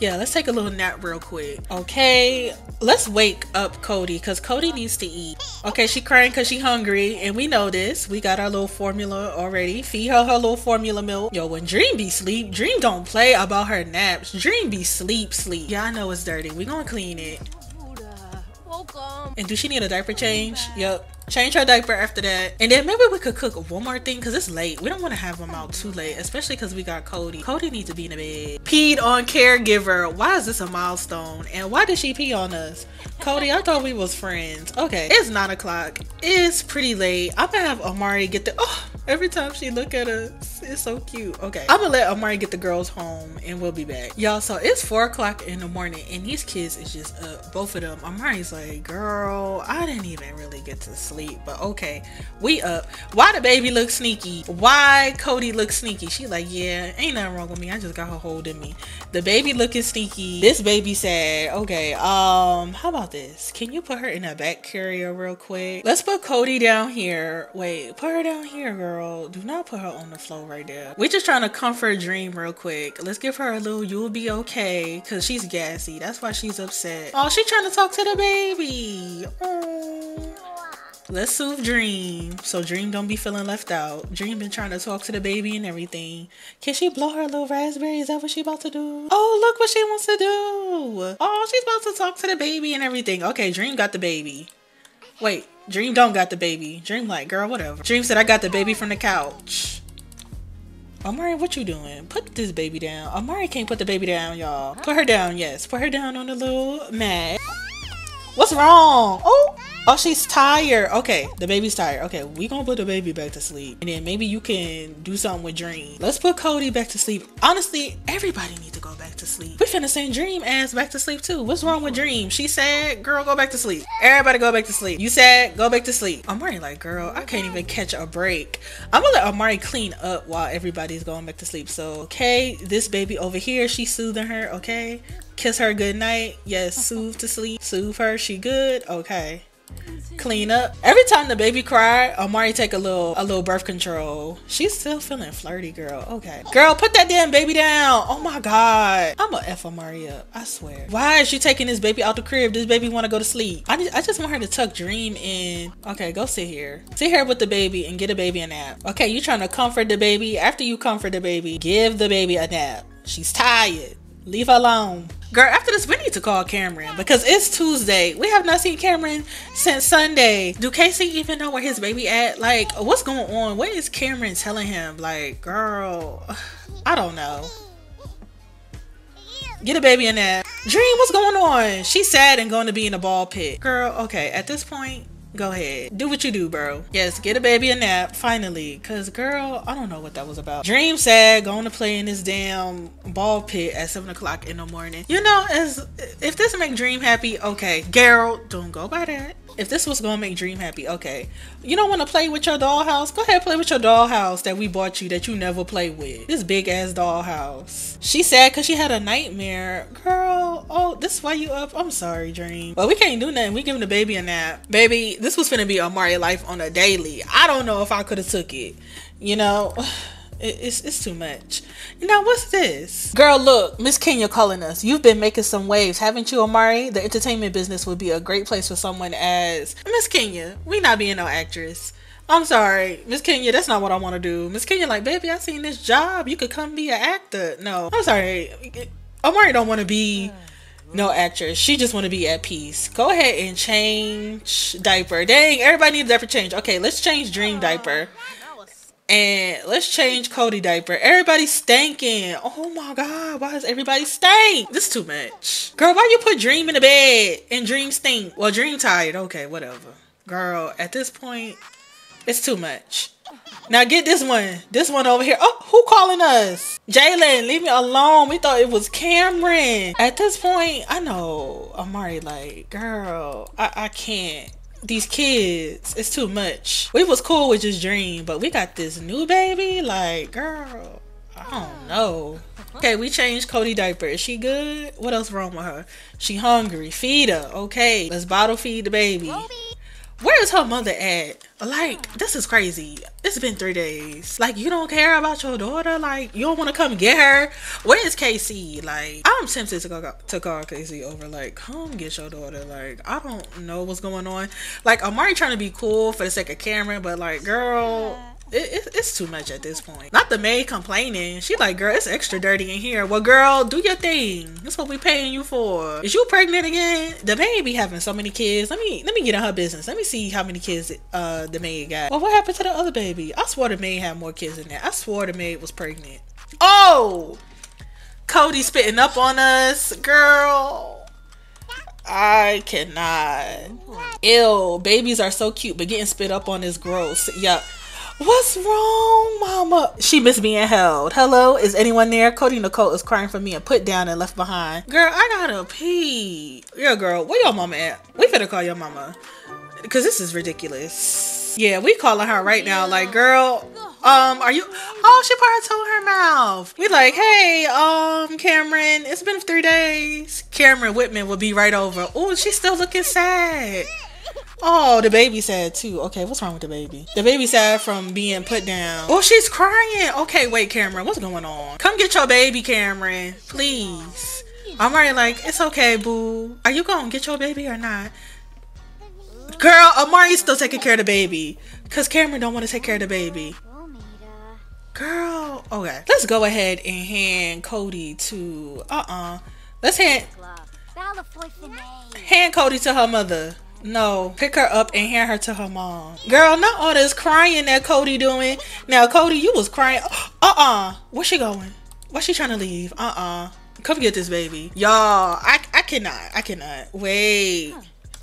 Yeah, let's take a little nap real quick. Okay, let's wake up Cody because Cody needs to eat. Okay, she crying because she hungry, and we know this. We got our little formula already. Feed her her little formula milk. Yo, when Dream be sleep, Dream don't play about her naps. Dream be sleep, sleep. Yeah, I know it's dirty. We gonna clean it. And do she need a diaper change? Yep. Change her diaper after that. And then maybe we could cook one more thing because it's late. We don't want to have them out too late, especially because we got Cody. Cody needs to be in the bed. Peed on caregiver. Why is this a milestone? And why did she pee on us? Cody, I thought we was friends. Okay, it's nine o'clock. It's pretty late. I'm going to have Omari get the... Oh! Every time she look at us, it's so cute. Okay, I'm gonna let Omari get the girls home and we'll be back. Y'all, so it's four o'clock in the morning and these kids is just up, both of them. Omari's like, girl, I didn't even really get to sleep, but okay, we up. Why the baby look sneaky? Why Cody look sneaky? She like, yeah, ain't nothing wrong with me. I just got her hold of me. The baby looking sneaky. This baby sad. Okay, um, how about this? Can you put her in a back carrier real quick? Let's put Cody down here. Wait, put her down here, girl. Do not put her on the floor right there. We're just trying to comfort Dream real quick. Let's give her a little "you'll be okay" because she's gassy. That's why she's upset. Oh, she's trying to talk to the baby. Aww. Let's soothe Dream so Dream don't be feeling left out. Dream been trying to talk to the baby and everything. Can she blow her little raspberry? Is that what she about to do? Oh, look what she wants to do. Oh, she's about to talk to the baby and everything. Okay, Dream got the baby. Wait, Dream don't got the baby. Dream like, girl, whatever. Dream said, I got the baby from the couch. Omari, what you doing? Put this baby down. Omari can't put the baby down, y'all. Put her down, yes. Put her down on the little mat. What's wrong? Oh, oh, she's tired. Okay, the baby's tired. Okay, we gonna put the baby back to sleep. And then maybe you can do something with Dream. Let's put Cody back to sleep. Honestly, everybody needs to go back to sleep. We finna send Dream ass back to sleep too. What's wrong with Dream? She said, girl, go back to sleep. Everybody go back to sleep. You said, go back to sleep. Omari like, girl, I can't even catch a break. I'm gonna let Omari clean up while everybody's going back to sleep. So, okay, this baby over here, she's soothing her, okay? Kiss her good night. Yes, soothe to sleep. Soothe her, she good, okay. Clean up. Every time the baby cry, Omari take a little a little birth control. She's still feeling flirty, girl. Okay, girl, put that damn baby down. Oh my god, I'ma F Omari up, I swear. Why is she taking this baby out the crib? This baby want to go to sleep. I, I just want her to tuck Dream in. Okay, go sit here sit here with the baby and get a baby a nap. Okay, you trying to comfort the baby. After you comfort the baby, give the baby a nap. She's tired. Leave her alone. Girl, after this, we need to call Cameron because it's Tuesday. We have not seen Cameron since Sunday. Do K C even know where his baby at? Like, what's going on? What is Cameron telling him? Like, girl, I don't know. Get a baby in that. Dream, what's going on? She's sad and going to be in a ball pit. Girl, okay, at this point, go ahead, do what you do, bro. Yes, get a baby a nap finally, because girl, I don't know what that was about. Dream sad going to play in this damn ball pit at seven o'clock in the morning. You know, as if this make Dream happy, okay, girl, don't go by that. If this was gonna make Dream happy, okay, you don't want to play with your dollhouse, go ahead, play with your dollhouse that we bought you that you never play with, this big ass dollhouse. She sad because she had a nightmare. Girl, oh, this is why you up? I'm sorry, Dream, but we can't do nothing. We giving the baby a nap. Baby, this was finna be Omari life on a daily. I don't know if I could have took it, you know. It's, it's too much. Now what's this? Girl, look, Miss Kenya calling us. You've been making some waves, haven't you, Omari? The entertainment business would be a great place for someone as Miss Kenya. We not being no actress. I'm sorry, Miss Kenya, that's not what I want to do. Miss Kenya like, baby, I seen this job. You could come be an actor. No, I'm sorry. Omari don't want to be no actress. She just want to be at peace. Go ahead and change diaper. Dang, everybody needs diaper change. Okay, let's change Dream diaper. And let's change Cody diaper. Everybody's stinking. Oh my god, why does everybody stink? This is too much. Girl, why you put Dream in the bed and Dream stink? Well, Dream tired. Okay, whatever. Girl, at this point, it's too much. Now get this one. This one over here. Oh, who calling us? Jalen, leave me alone. We thought it was Cameron. At this point, I know Omari like, girl, I, I can't. These kids, it's too much. We was cool with just Dream, but we got this new baby. Like, girl, I don't know. Okay, we changed Cody diaper. Is she good? What else wrong with her? She hungry. Feed her. Okay, let's bottle feed the baby. Where is her mother at? Like, this is crazy. It's been three days. Like, you don't care about your daughter? Like, you don't want to come get her? Where is K C? Like, I'm tempted to, go, to call K C over. Like, come get your daughter. Like, I don't know what's going on. Like, Omari trying to be cool for the sake of Cameron, but like, girl, it, it, it's too much at this point. Not the maid complaining. She like, girl, it's extra dirty in here. Well, girl, do your thing. That's what we paying you for. Is you pregnant again? The maid be having so many kids. Let me, let me get in her business. Let me see how many kids uh, the maid got. Well, what happened to the other baby? I swore the maid had more kids than that. I swore the maid was pregnant. Oh, Cody spitting up on us. Girl, I cannot. Ew, babies are so cute, but getting spit up on is gross. Yup. What's wrong, mama? She missed being held. Hello, is anyone there? Cody Nicole is crying for me and put down and left behind. Girl, I gotta pee. Yeah, girl, where your mama at? We finna call your mama. Because this is ridiculous. Yeah, we calling her right now. Like, girl, um, are you... Oh, she probably told her mouth. We like, hey, um, Cameron, it's been three days. Cameron Whitman will be right over. Oh, she's still looking sad. Oh, the baby sad too. Okay, what's wrong with the baby? The baby sad from being put down. Oh, she's crying. Okay, wait, Cameron, what's going on? Come get your baby, Cameron, please. I'm already like, it's okay, boo. Are you gonna get your baby or not? Girl, Omari's still taking care of the baby because Cameron don't want to take care of the baby. Girl, okay. Let's go ahead and hand Cody to, uh-uh. Let's hand, hand Cody to her mother. No, pick her up and hand her to her mom. Girl, not all this crying that Cody doing. Now, Cody, you was crying. Uh-uh. Where's she going? Why she trying to leave? Uh-uh. Come get this baby. Y'all, I, I cannot. I cannot. Wait.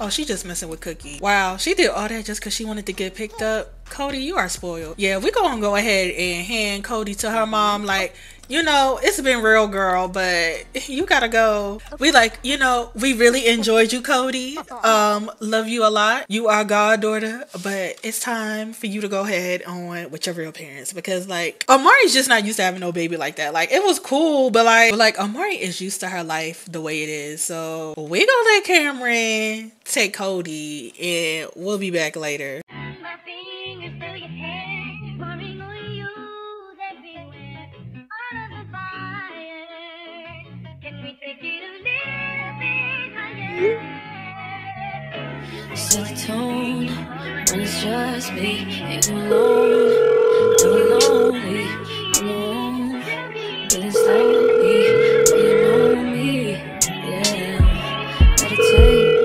Oh, she just messing with Cookie. Wow, she did all that just because she wanted to get picked up. Cody, you are spoiled. Yeah, we gonna go ahead and hand Cody to her mom. Like, you know, it's been real, girl, but you gotta go. We like, you know, we really enjoyed you, Cody. Um, love you a lot. You are goddaughter, but it's time for you to go ahead on with your real parents because, like, Omari's just not used to having no baby like that. Like, it was cool, but like, but like, Omari is used to her life the way it is. So we gonna let Cameron take Cody, and we'll be back later. Set the tone when it's just me and you alone. I'm lonely, I'm alone. Feeling slowly, you know me. Yeah, meditate.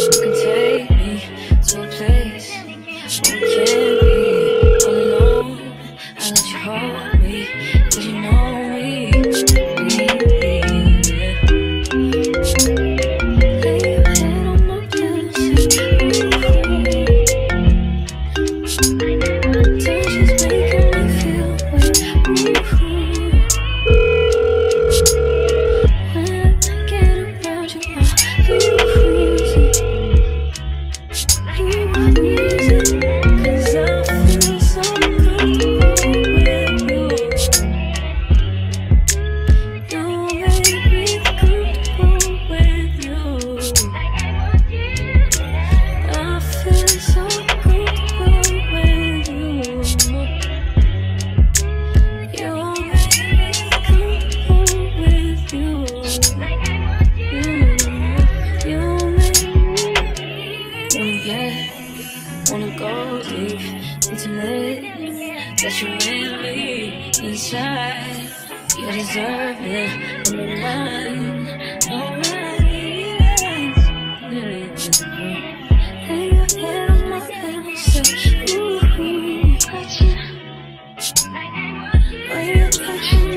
You can take me to a place where you can't be all alone. I let you hold me, 'cause you know me. Thank you.